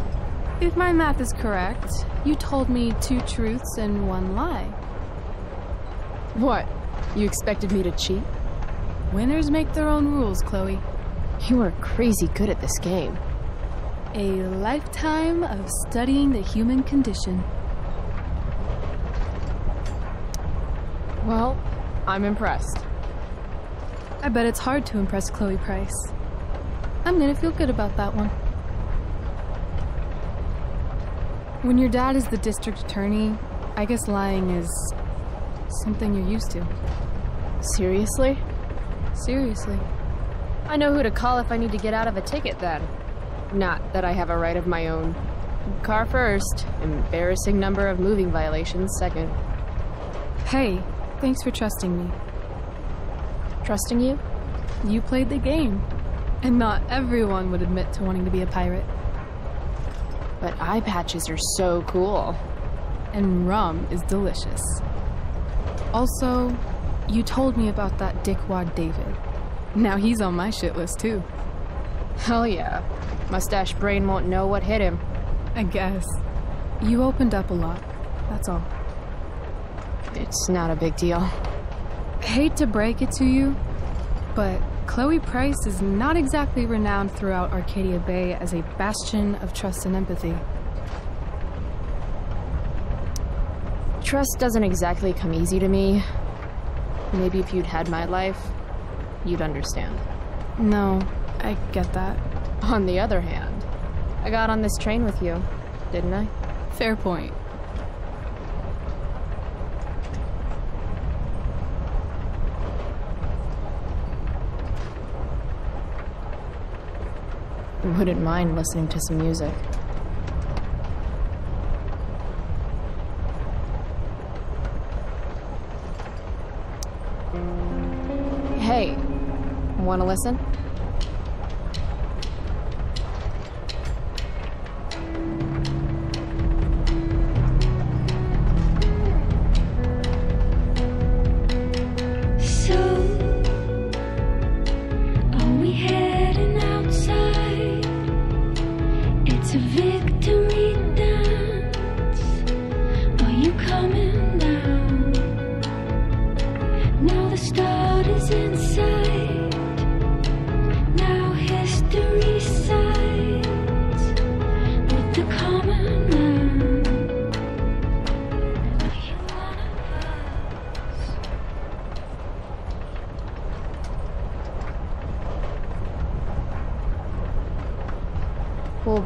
if my math is correct, you told me two truths and one lie. What? You expected me to cheat? Winners make their own rules, Chloe. You are crazy good at this game. A lifetime of studying the human condition. Well, I'm impressed. I bet it's hard to impress Chloe Price. I'm gonna feel good about that one. When your dad is the district attorney, I guess lying is something you're used to. Seriously? Seriously. I know who to call if I need to get out of a ticket, then. Not that I have a right of my own. Car first. Embarrassing number of moving violations second. Hey, thanks for trusting me. Trusting you? You played the game. And not everyone would admit to wanting to be a pirate. But eye patches are so cool. And rum is delicious. Also, you told me about that dickwad David. Now he's on my shit list too. Hell yeah. Mustache brain won't know what hit him. I guess. You opened up a lot, that's all. It's not a big deal. Hate to break it to you, but Chloe Price is not exactly renowned throughout Arcadia Bay as a bastion of trust and empathy. Trust doesn't exactly come easy to me. Maybe if you'd had my life, you'd understand. No, I get that. On the other hand, I got on this train with you, didn't I? Fair point. Wouldn't mind listening to some music. Hey, wanna listen?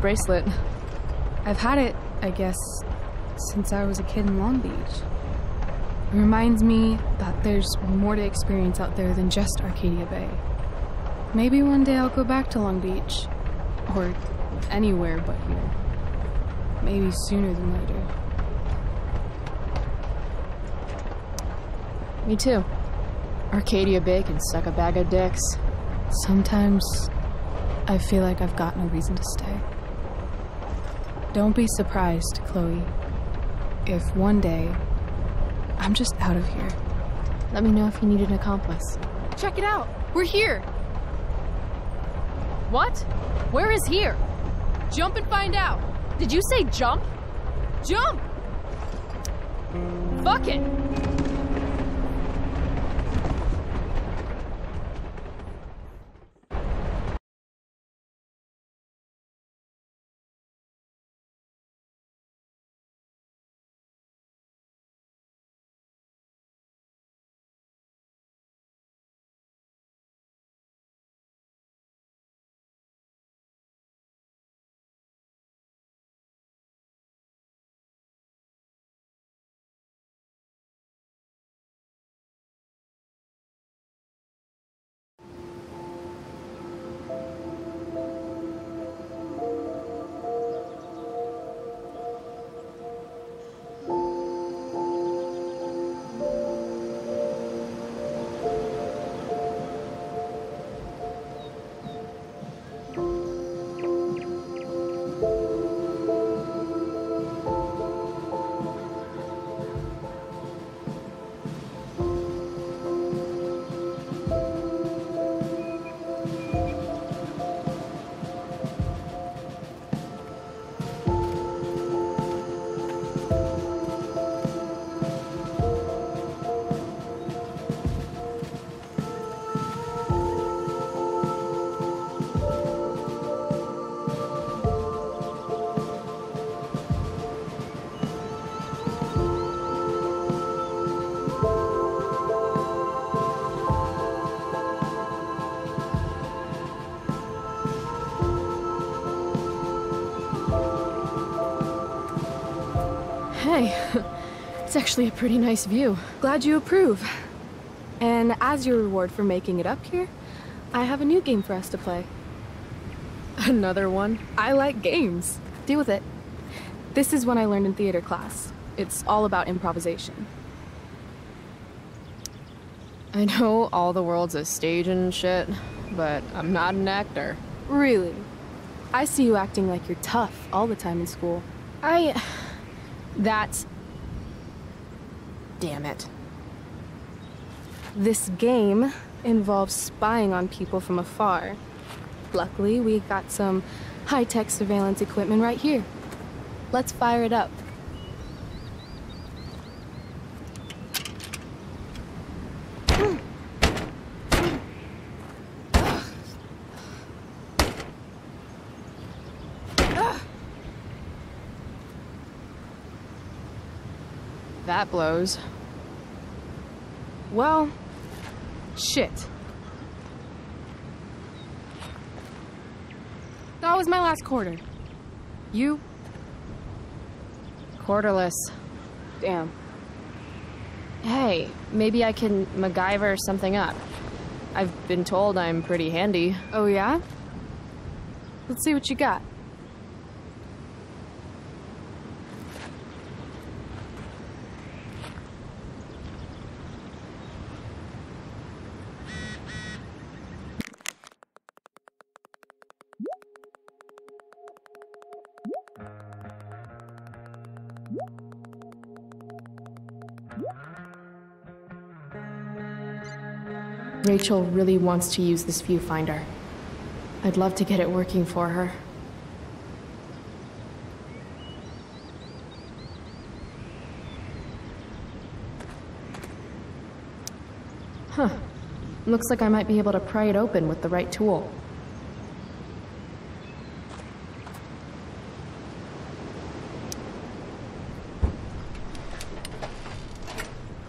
Bracelet. I've had it, I guess, since I was a kid in Long Beach. It reminds me that there's more to experience out there than just Arcadia Bay. Maybe one day I'll go back to Long Beach, or anywhere but here. Maybe sooner than later. Me too. Arcadia Bay can suck a bag of dicks. Sometimes I feel like I've got no reason to stay. Don't be surprised, Chloe, if one day I'm just out of here. Let me know if you need an accomplice. Check it out! We're here! What? Where is here? Jump and find out! Did you say jump? Jump! Fuck it! It's actually a pretty nice view. Glad you approve. And as your reward for making it up here, I have a new game for us to play. Another one? I like games. Deal with it. This is what I learned in theater class. It's all about improvisation. I know all the world's a stage and shit, but I'm not an actor. Really? I see you acting like you're tough all the time in school. I... That's... Damn it. This game involves spying on people from afar. Luckily, we got some high-tech surveillance equipment right here. Let's fire it up. That blows. Well, shit. That was my last quarter. You? Quarterless. Damn. Hey, maybe I can MacGyver something up. I've been told I'm pretty handy. Oh, yeah? Let's see what you got. Rachel really wants to use this viewfinder. I'd love to get it working for her. Huh. Looks like I might be able to pry it open with the right tool.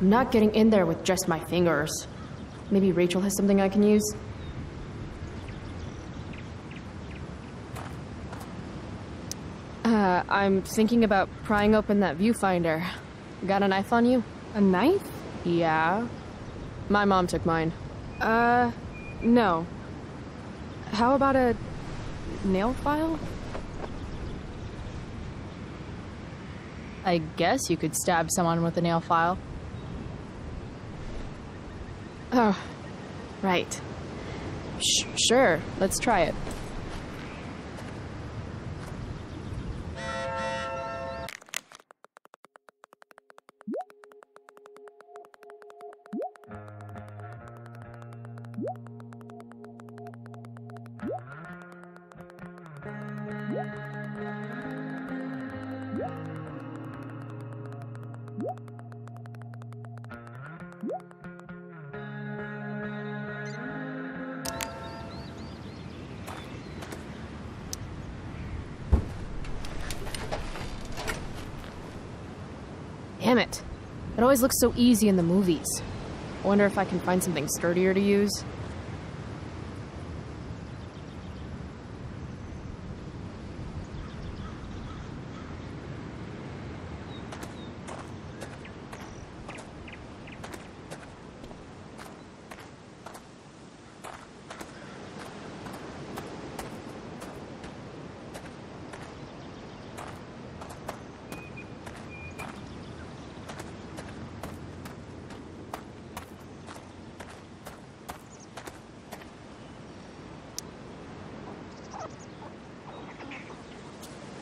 I'm not getting in there with just my fingers. Maybe Rachel has something I can use? Uh, I'm thinking about prying open that viewfinder. Got a knife on you? A knife? Yeah. My mom took mine. Uh, no. How about a nail file? I guess you could stab someone with a nail file. Oh, right. Sh sure, let's try it. Damn it. It always looks so easy in the movies. I wonder if I can find something sturdier to use.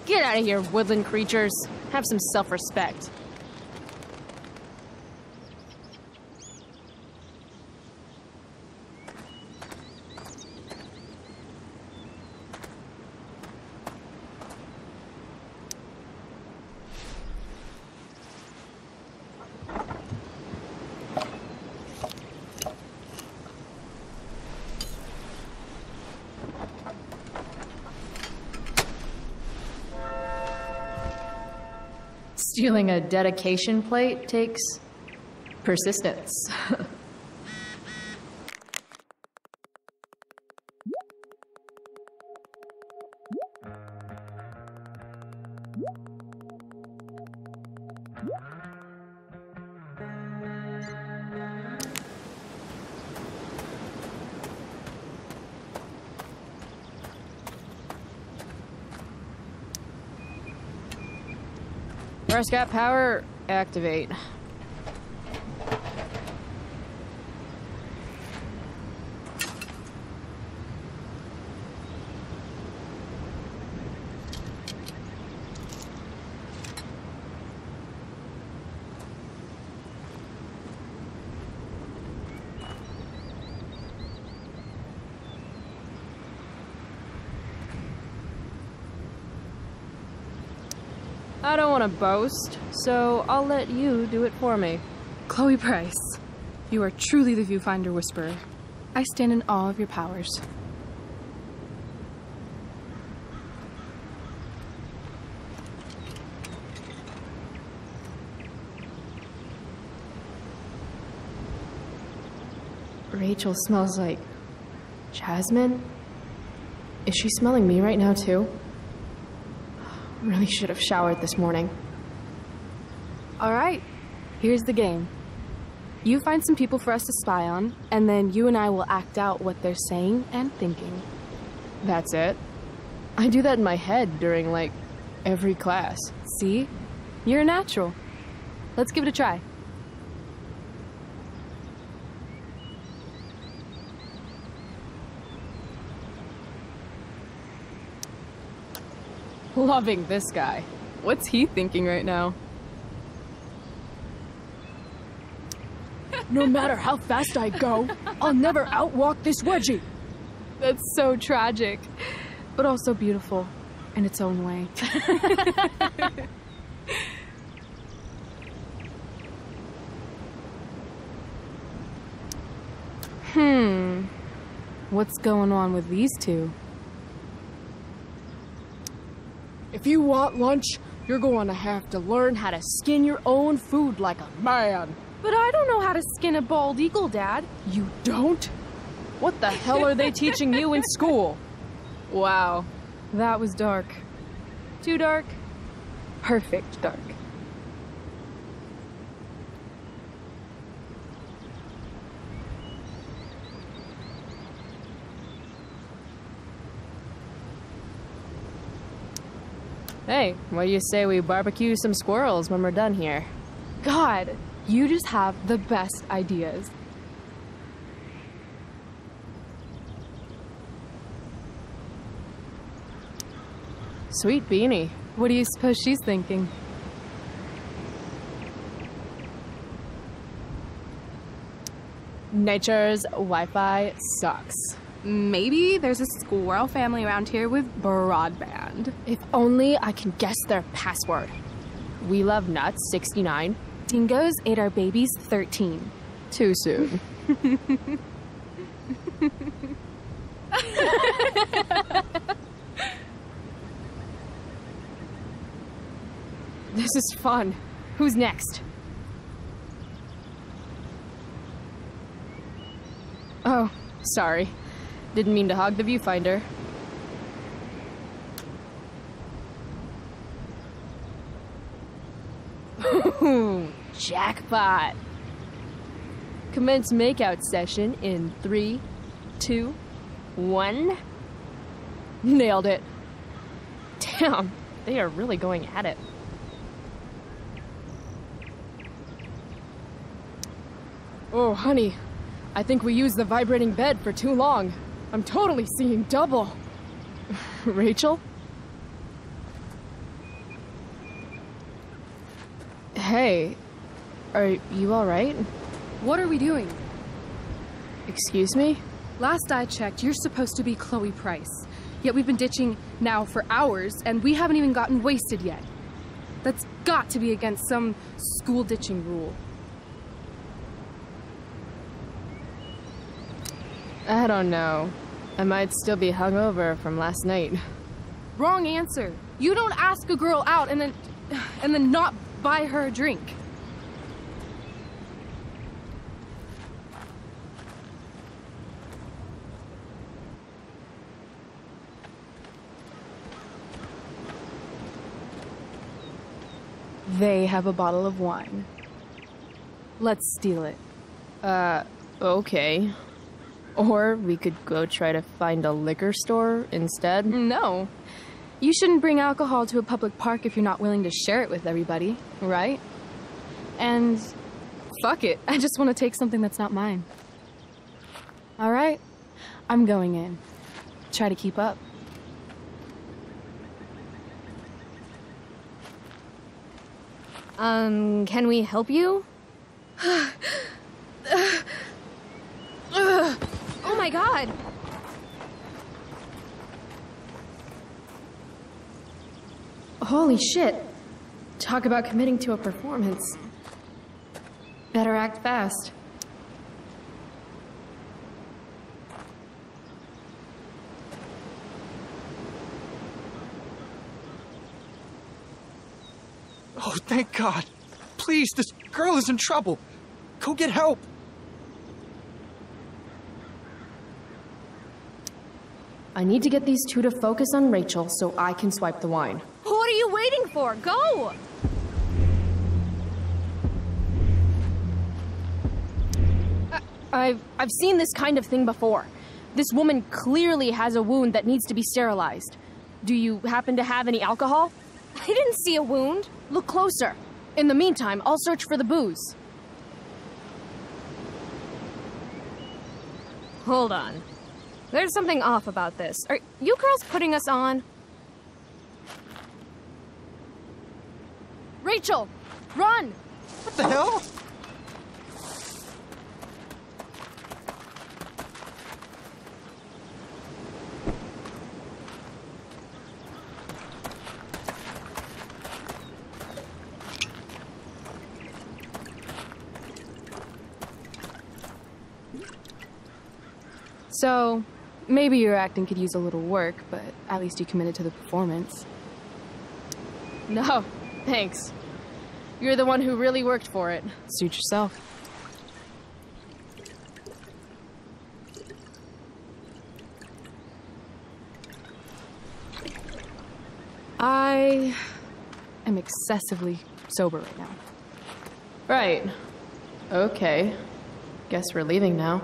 Get out of here, woodland creatures. Have some self-respect. Stealing a dedication plate takes persistence. Prescott, power activate. I don't want to boast, so I'll let you do it for me. Chloe Price, you are truly the viewfinder whisperer. I stand in awe of your powers. Rachel smells like jasmine. Is she smelling me right now, too? Really should have showered this morning. All right, here's the game. You find some people for us to spy on, and then you and I will act out what they're saying and thinking. That's it? I do that in my head during, like, every class. See? You're a natural. Let's give it a try. Loving this guy. What's he thinking right now? No matter how fast I go, I'll never outwalk this wedgie. That's so tragic, but also beautiful in its own way. Hmm. What's going on with these two? If you want lunch, you're going to have to learn how to skin your own food like a man. But I don't know how to skin a bald eagle, Dad. You don't? What the hell are they teaching you in school? Wow, that was dark. Too dark? Perfect dark. Hey, what do you say we barbecue some squirrels when we're done here? God, you just have the best ideas. Sweet Beanie. What do you suppose she's thinking? Nature's Wi-Fi sucks. Maybe there's a squirrel family around here with broadband. If only I can guess their password. We love nuts, sixty-nine. Dingoes ate our babies, thirteen. Too soon. This is fun. Who's next? Oh, sorry. Didn't mean to hog the viewfinder. Ooh, jackpot! Commence makeout session in three, two, one. Nailed it. Damn, they are really going at it. Oh, honey, I think we used the vibrating bed for too long. I'm totally seeing double. Rachel? Hey, are you all right? What are we doing? Excuse me? Last I checked, you're supposed to be Chloe Price. Yet we've been ditching now for hours, and we haven't even gotten wasted yet. That's got to be against some school ditching rule. I don't know. I might still be hungover from last night. Wrong answer. You don't ask a girl out and then and then not buy her a drink. They have a bottle of wine. Let's steal it. Uh, okay. Or we could go try to find a liquor store instead. No. You shouldn't bring alcohol to a public park if you're not willing to share it with everybody, right? And fuck it, I just want to take something that's not mine. All right, I'm going in. Try to keep up. Um, can we help you? Oh my god! Holy shit. Talk about committing to a performance. Better act fast. Oh, thank God. Please, this girl is in trouble. Go get help. I need to get these two to focus on Rachel so I can swipe the wine. What are you waiting for? Go! I, I've, I've seen this kind of thing before. This woman clearly has a wound that needs to be sterilized. Do you happen to have any alcohol? I didn't see a wound. Look closer. In the meantime, I'll search for the booze. Hold on. There's something off about this. Are you girls putting us on? Rachel, run! What the hell? So, maybe your acting could use a little work, but at least you committed to the performance. No, thanks. You're the one who really worked for it. Suit yourself. I am excessively sober right now. Right. Okay. Guess we're leaving now.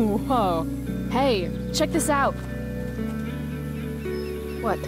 Whoa. Hey, check this out. What?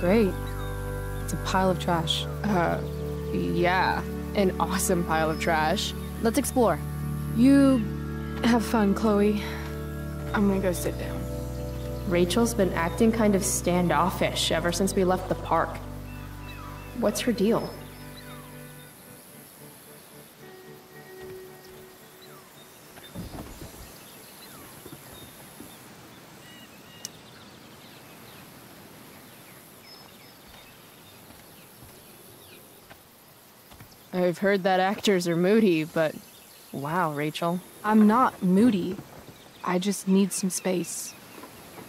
Great. It's a pile of trash. Uh, yeah. An awesome pile of trash. Let's explore. You have fun, Chloe. I'm gonna go sit down. Rachel's been acting kind of standoffish ever since we left the park. What's her deal? I've heard that actors are moody, but wow, Rachel. I'm not moody. I just need some space.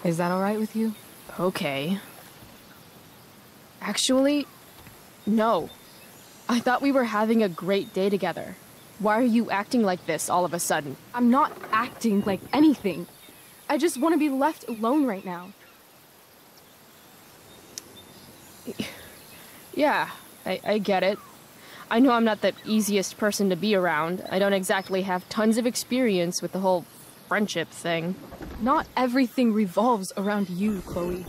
Is that all right with you? Okay. Actually, no. I thought we were having a great day together. Why are you acting like this all of a sudden? I'm not acting like anything. I just want to be left alone right now. Yeah, I, I get it. I know I'm not the easiest person to be around. I don't exactly have tons of experience with the whole friendship thing. Not everything revolves around you, Chloe.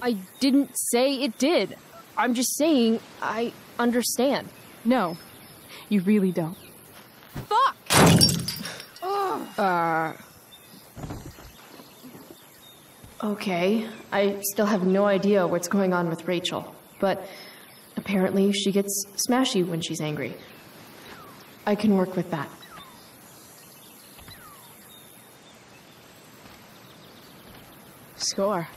I didn't say it did. I'm just saying I understand. No, you really don't. Fuck! Ugh. Uh... Okay, I still have no idea what's going on with Rachel, but apparently she gets smashy when she's angry. I can work with that. Score.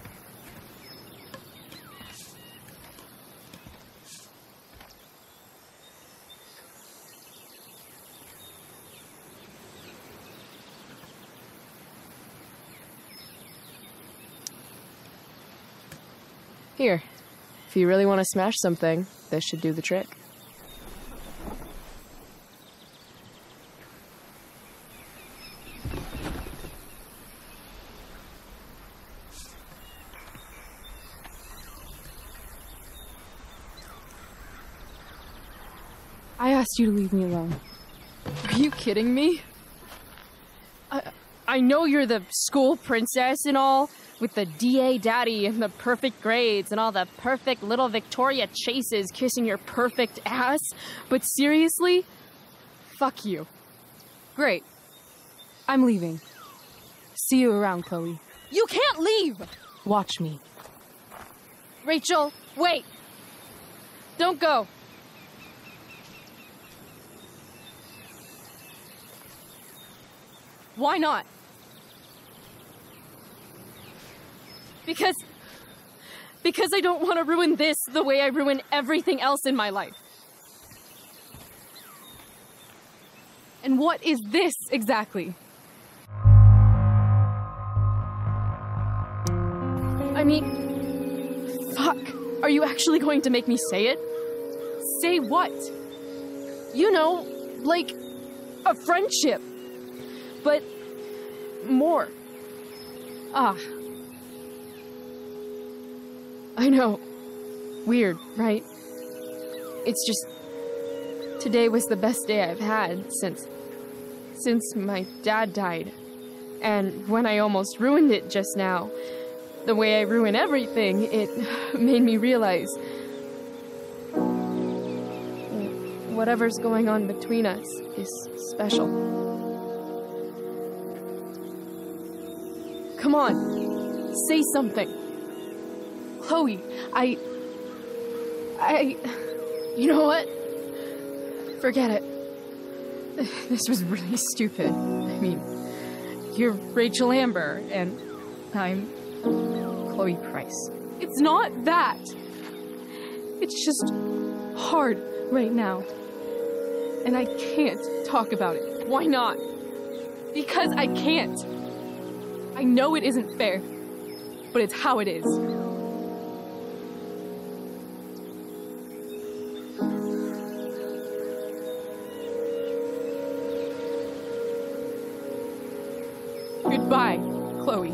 Here. If you really want to smash something, this should do the trick. I asked you to leave me alone. Are you kidding me? I, I know you're the school princess and all, with the D A daddy and the perfect grades and all the perfect little Victoria chases kissing your perfect ass, but seriously, fuck you. Great. I'm leaving. See you around, Chloe. You can't leave! Watch me. Rachel, wait! Don't go. Why not? Because, because I don't want to ruin this the way I ruin everything else in my life. And what is this exactly? I mean, fuck. Are you actually going to make me say it? Say what? You know, like a friendship, but more. Ah. I know. Weird, right? It's just... today was the best day I've had since... since my dad died. And when I almost ruined it just now, the way I ruin everything, it made me realize... whatever's going on between us is special. Come on, say something. Chloe, I... I... You know what? Forget it. This was really stupid. I mean, you're Rachel Amber, and I'm Chloe Price. It's not that. It's just hard right now. And I can't talk about it. Why not? Because I can't. I know it isn't fair, but it's how it is. Bye, Chloe.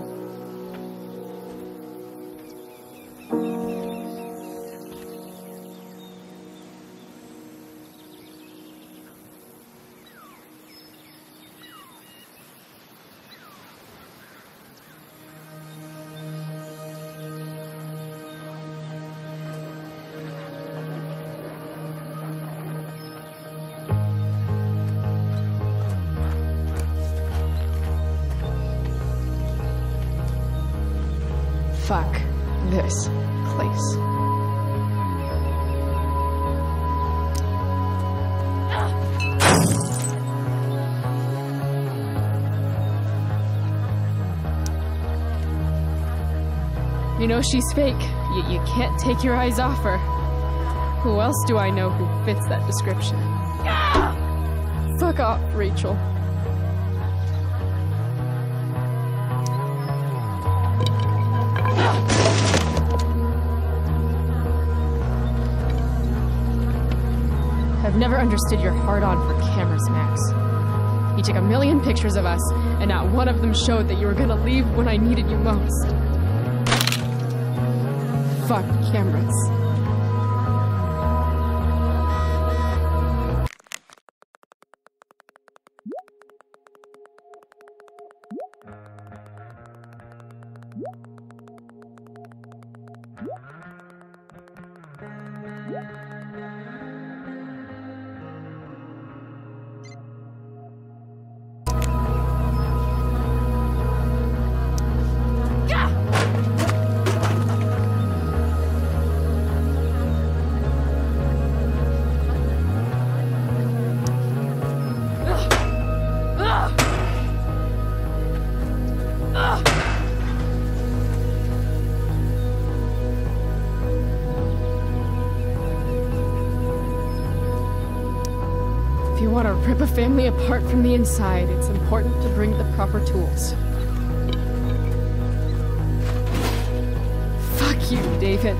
Fuck this place. You know she's fake. You, you can't take your eyes off her. Who else do I know who fits that description? Ah! Fuck off, Rachel. I've never understood your hard-on for cameras, Max. You took a million pictures of us, and not one of them showed that you were gonna leave when I needed you most. Fuck cameras. Rip a family apart from the inside, it's important to bring the proper tools. Fuck you, David.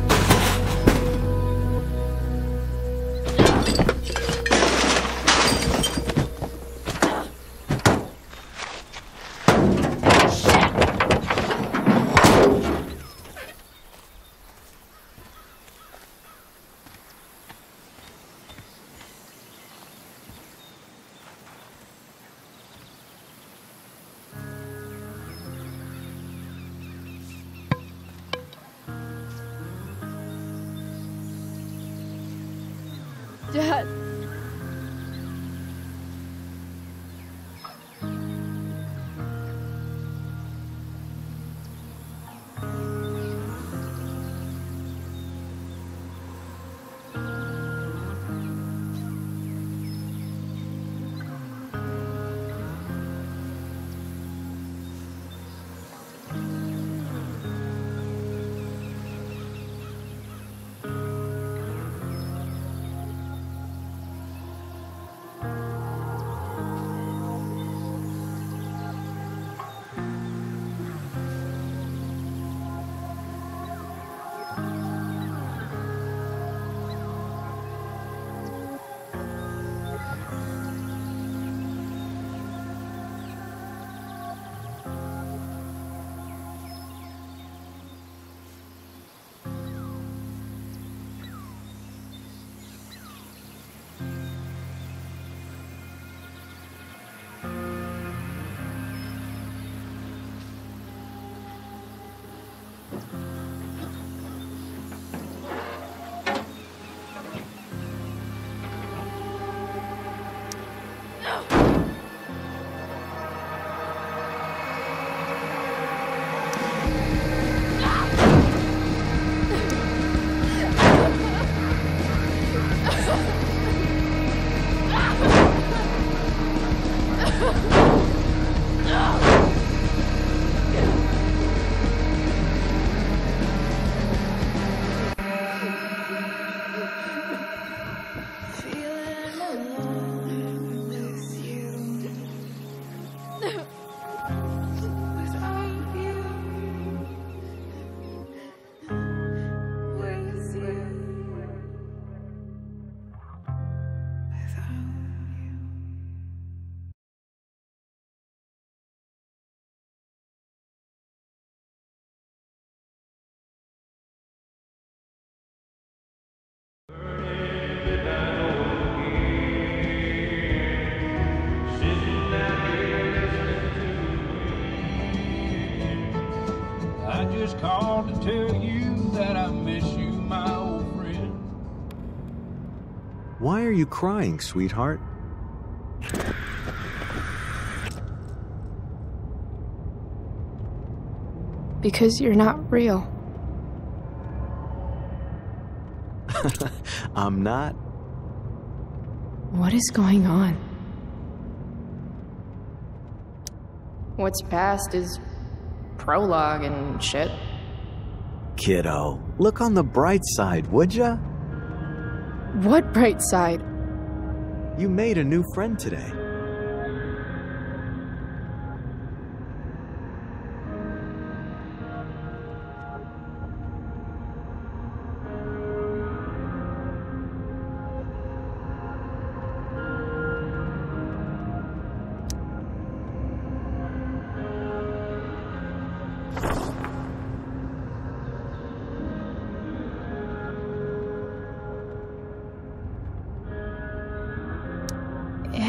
Called to tell you that I miss you, my old friend. Why are you crying, sweetheart? Because you're not real. I'm not. What is going on? What's past is prologue and shit. Kiddo, look on the bright side, would ya? What bright side? You made a new friend today.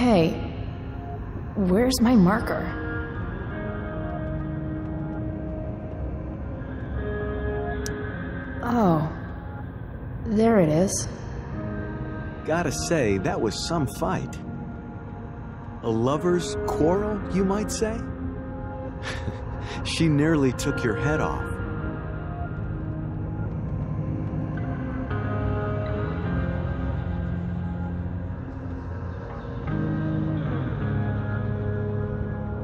Hey, where's my marker? Oh, there it is. Gotta say, that was some fight. A lover's quarrel, you might say? She nearly took your head off.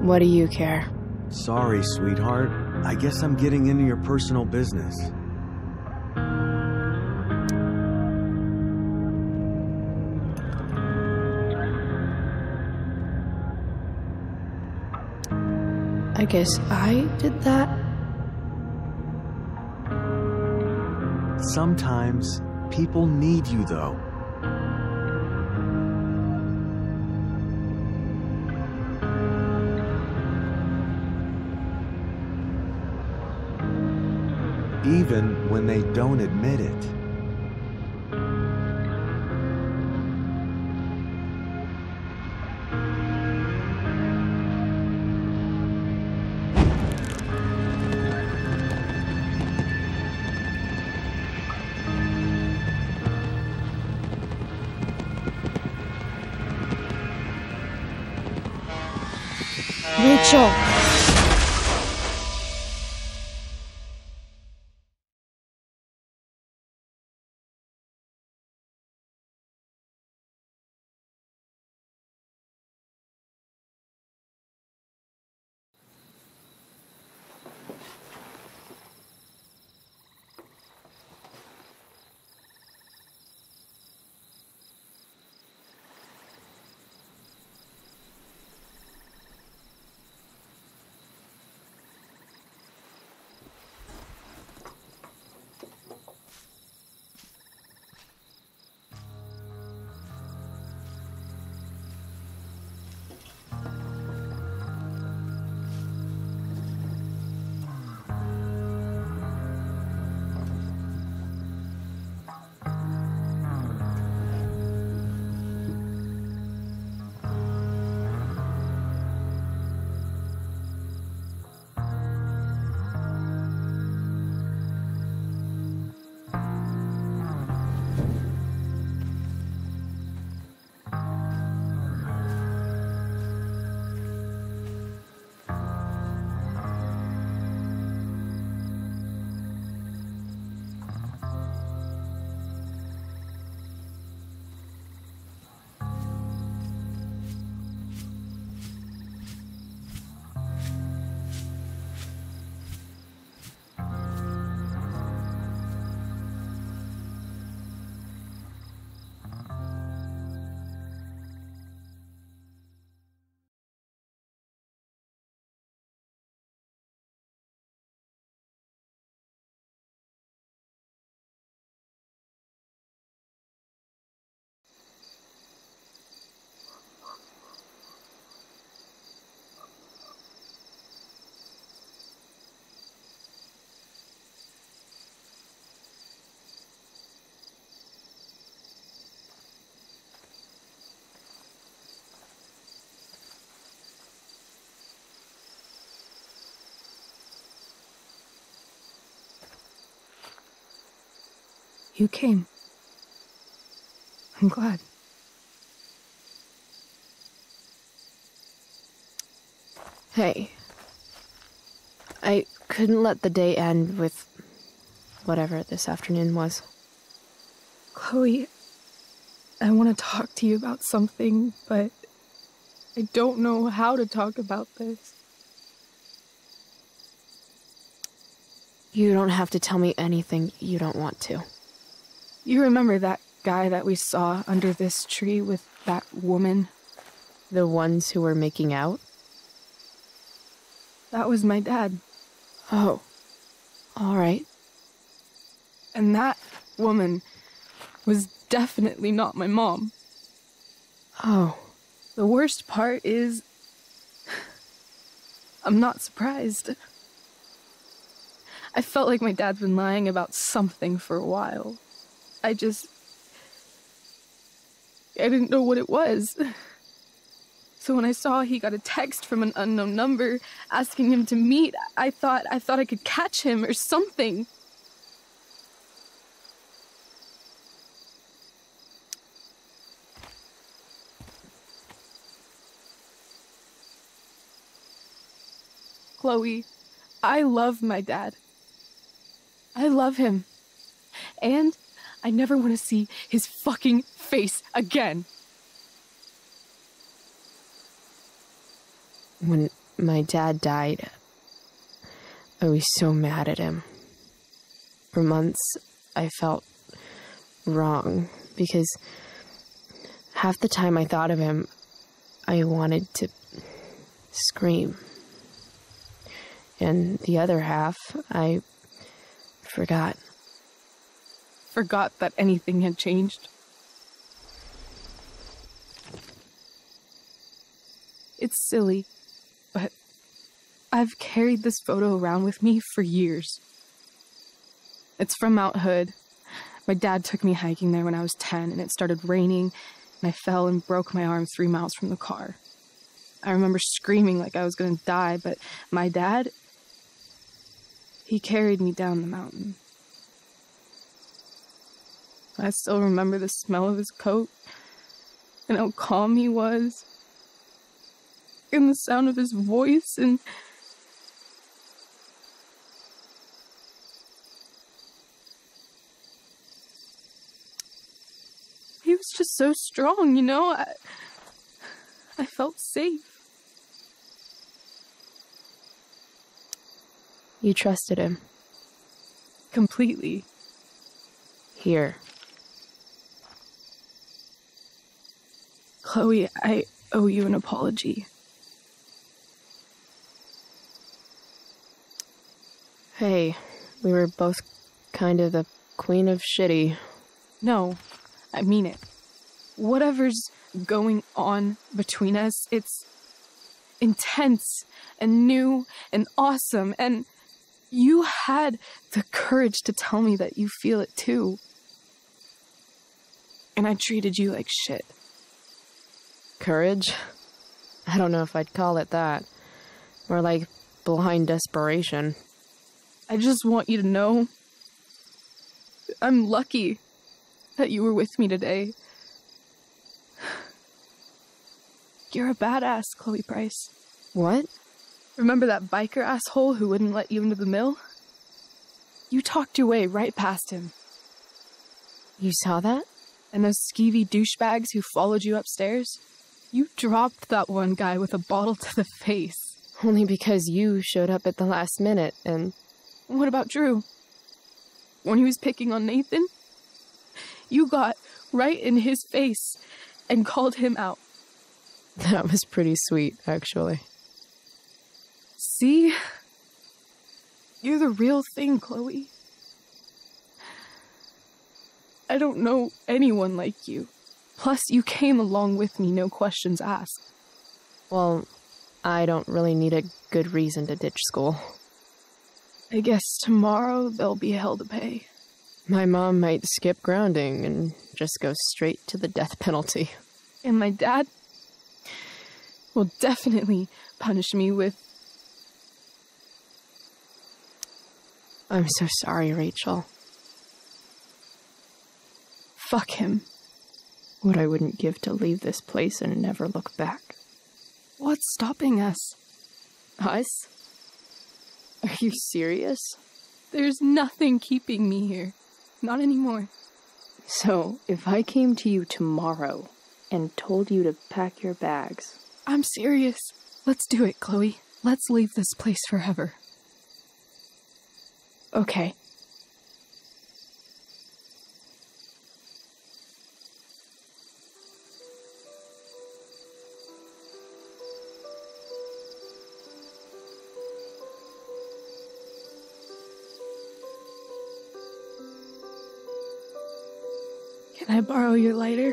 What do you care? Sorry, sweetheart. I guess I'm getting into your personal business. I guess I did that? Sometimes people need you, though. Even when they don't admit it. Rachel! You came. I'm glad. Hey. I couldn't let the day end with whatever this afternoon was. Chloe, I want to talk to you about something, but I don't know how to talk about this. You don't have to tell me anything you don't want to. You remember that guy that we saw under this tree with that woman? The ones who were making out? That was my dad. Oh. All right. And that woman was definitely not my mom. Oh. The worst part is, I'm not surprised. I felt like my dad's been lying about something for a while. I just... I didn't know what it was. So when I saw he got a text from an unknown number asking him to meet, I thought I thought I could catch him or something. Chloe, I love my dad. I love him. And I never want to see his fucking face again. When my dad died, I was so mad at him. For months, I felt wrong because half the time I thought of him, I wanted to scream. And the other half, I forgot. Forgot that anything had changed. It's silly, but I've carried this photo around with me for years. It's from Mount Hood. My dad took me hiking there when I was ten, and it started raining, and I fell and broke my arm three miles from the car. I remember screaming like I was going to die, but my dad, he carried me down the mountain. I still remember the smell of his coat and how calm he was and the sound of his voice and... He was just so strong, you know? I, I felt safe. You trusted him. Completely. Here. Chloe, I owe you an apology. Hey, we were both kind of the queen of shitty. No, I mean it. Whatever's going on between us, it's intense and new and awesome, and you had the courage to tell me that you feel it too. And I treated you like shit. Courage? I don't know if I'd call it that. More like blind desperation. I just want you to know I'm lucky that you were with me today. You're a badass, Chloe Price. What? Remember that biker asshole who wouldn't let you into the mill? You talked your way right past him. You saw that? And those skeevy douchebags who followed you upstairs? You dropped that one guy with a bottle to the face. Only because you showed up at the last minute, and... What about Drew? When he was picking on Nathan? You got right in his face and called him out. That was pretty sweet, actually. See? You're the real thing, Chloe. I don't know anyone like you. Plus, you came along with me, no questions asked. Well, I don't really need a good reason to ditch school. I guess tomorrow they'll be hell to pay. My mom might skip grounding and just go straight to the death penalty. And my dad will definitely punish me with... I'm so sorry, Rachel. Fuck him. What I wouldn't give to leave this place and never look back. What's stopping us? Us? Are you serious? There's nothing keeping me here. Not anymore. So, if I came to you tomorrow and told you to pack your bags... I'm serious. Let's do it, Chloe. Let's leave this place forever. Okay. Can I borrow your lighter?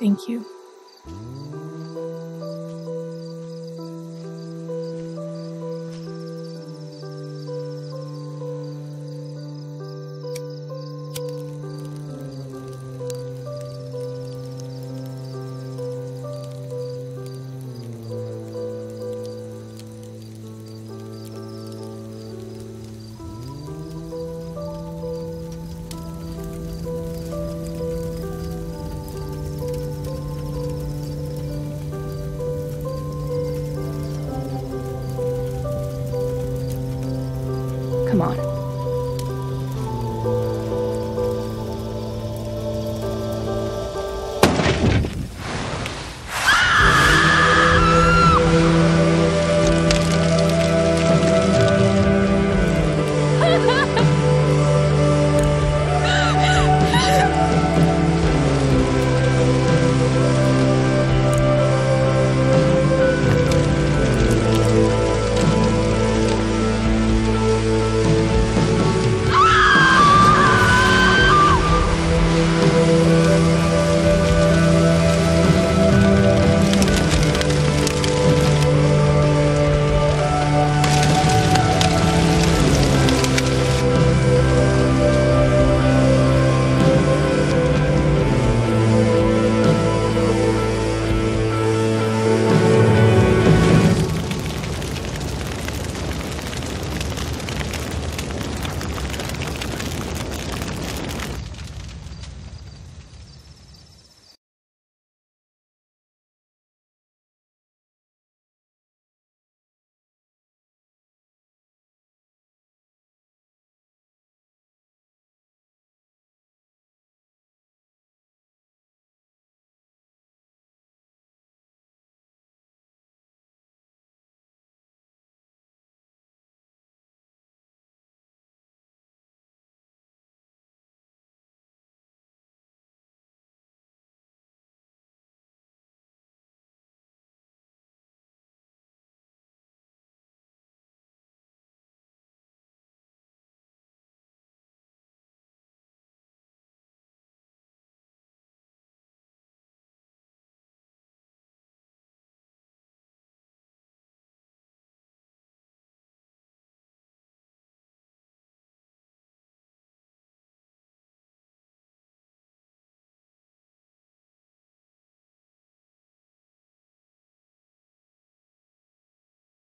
Thank you.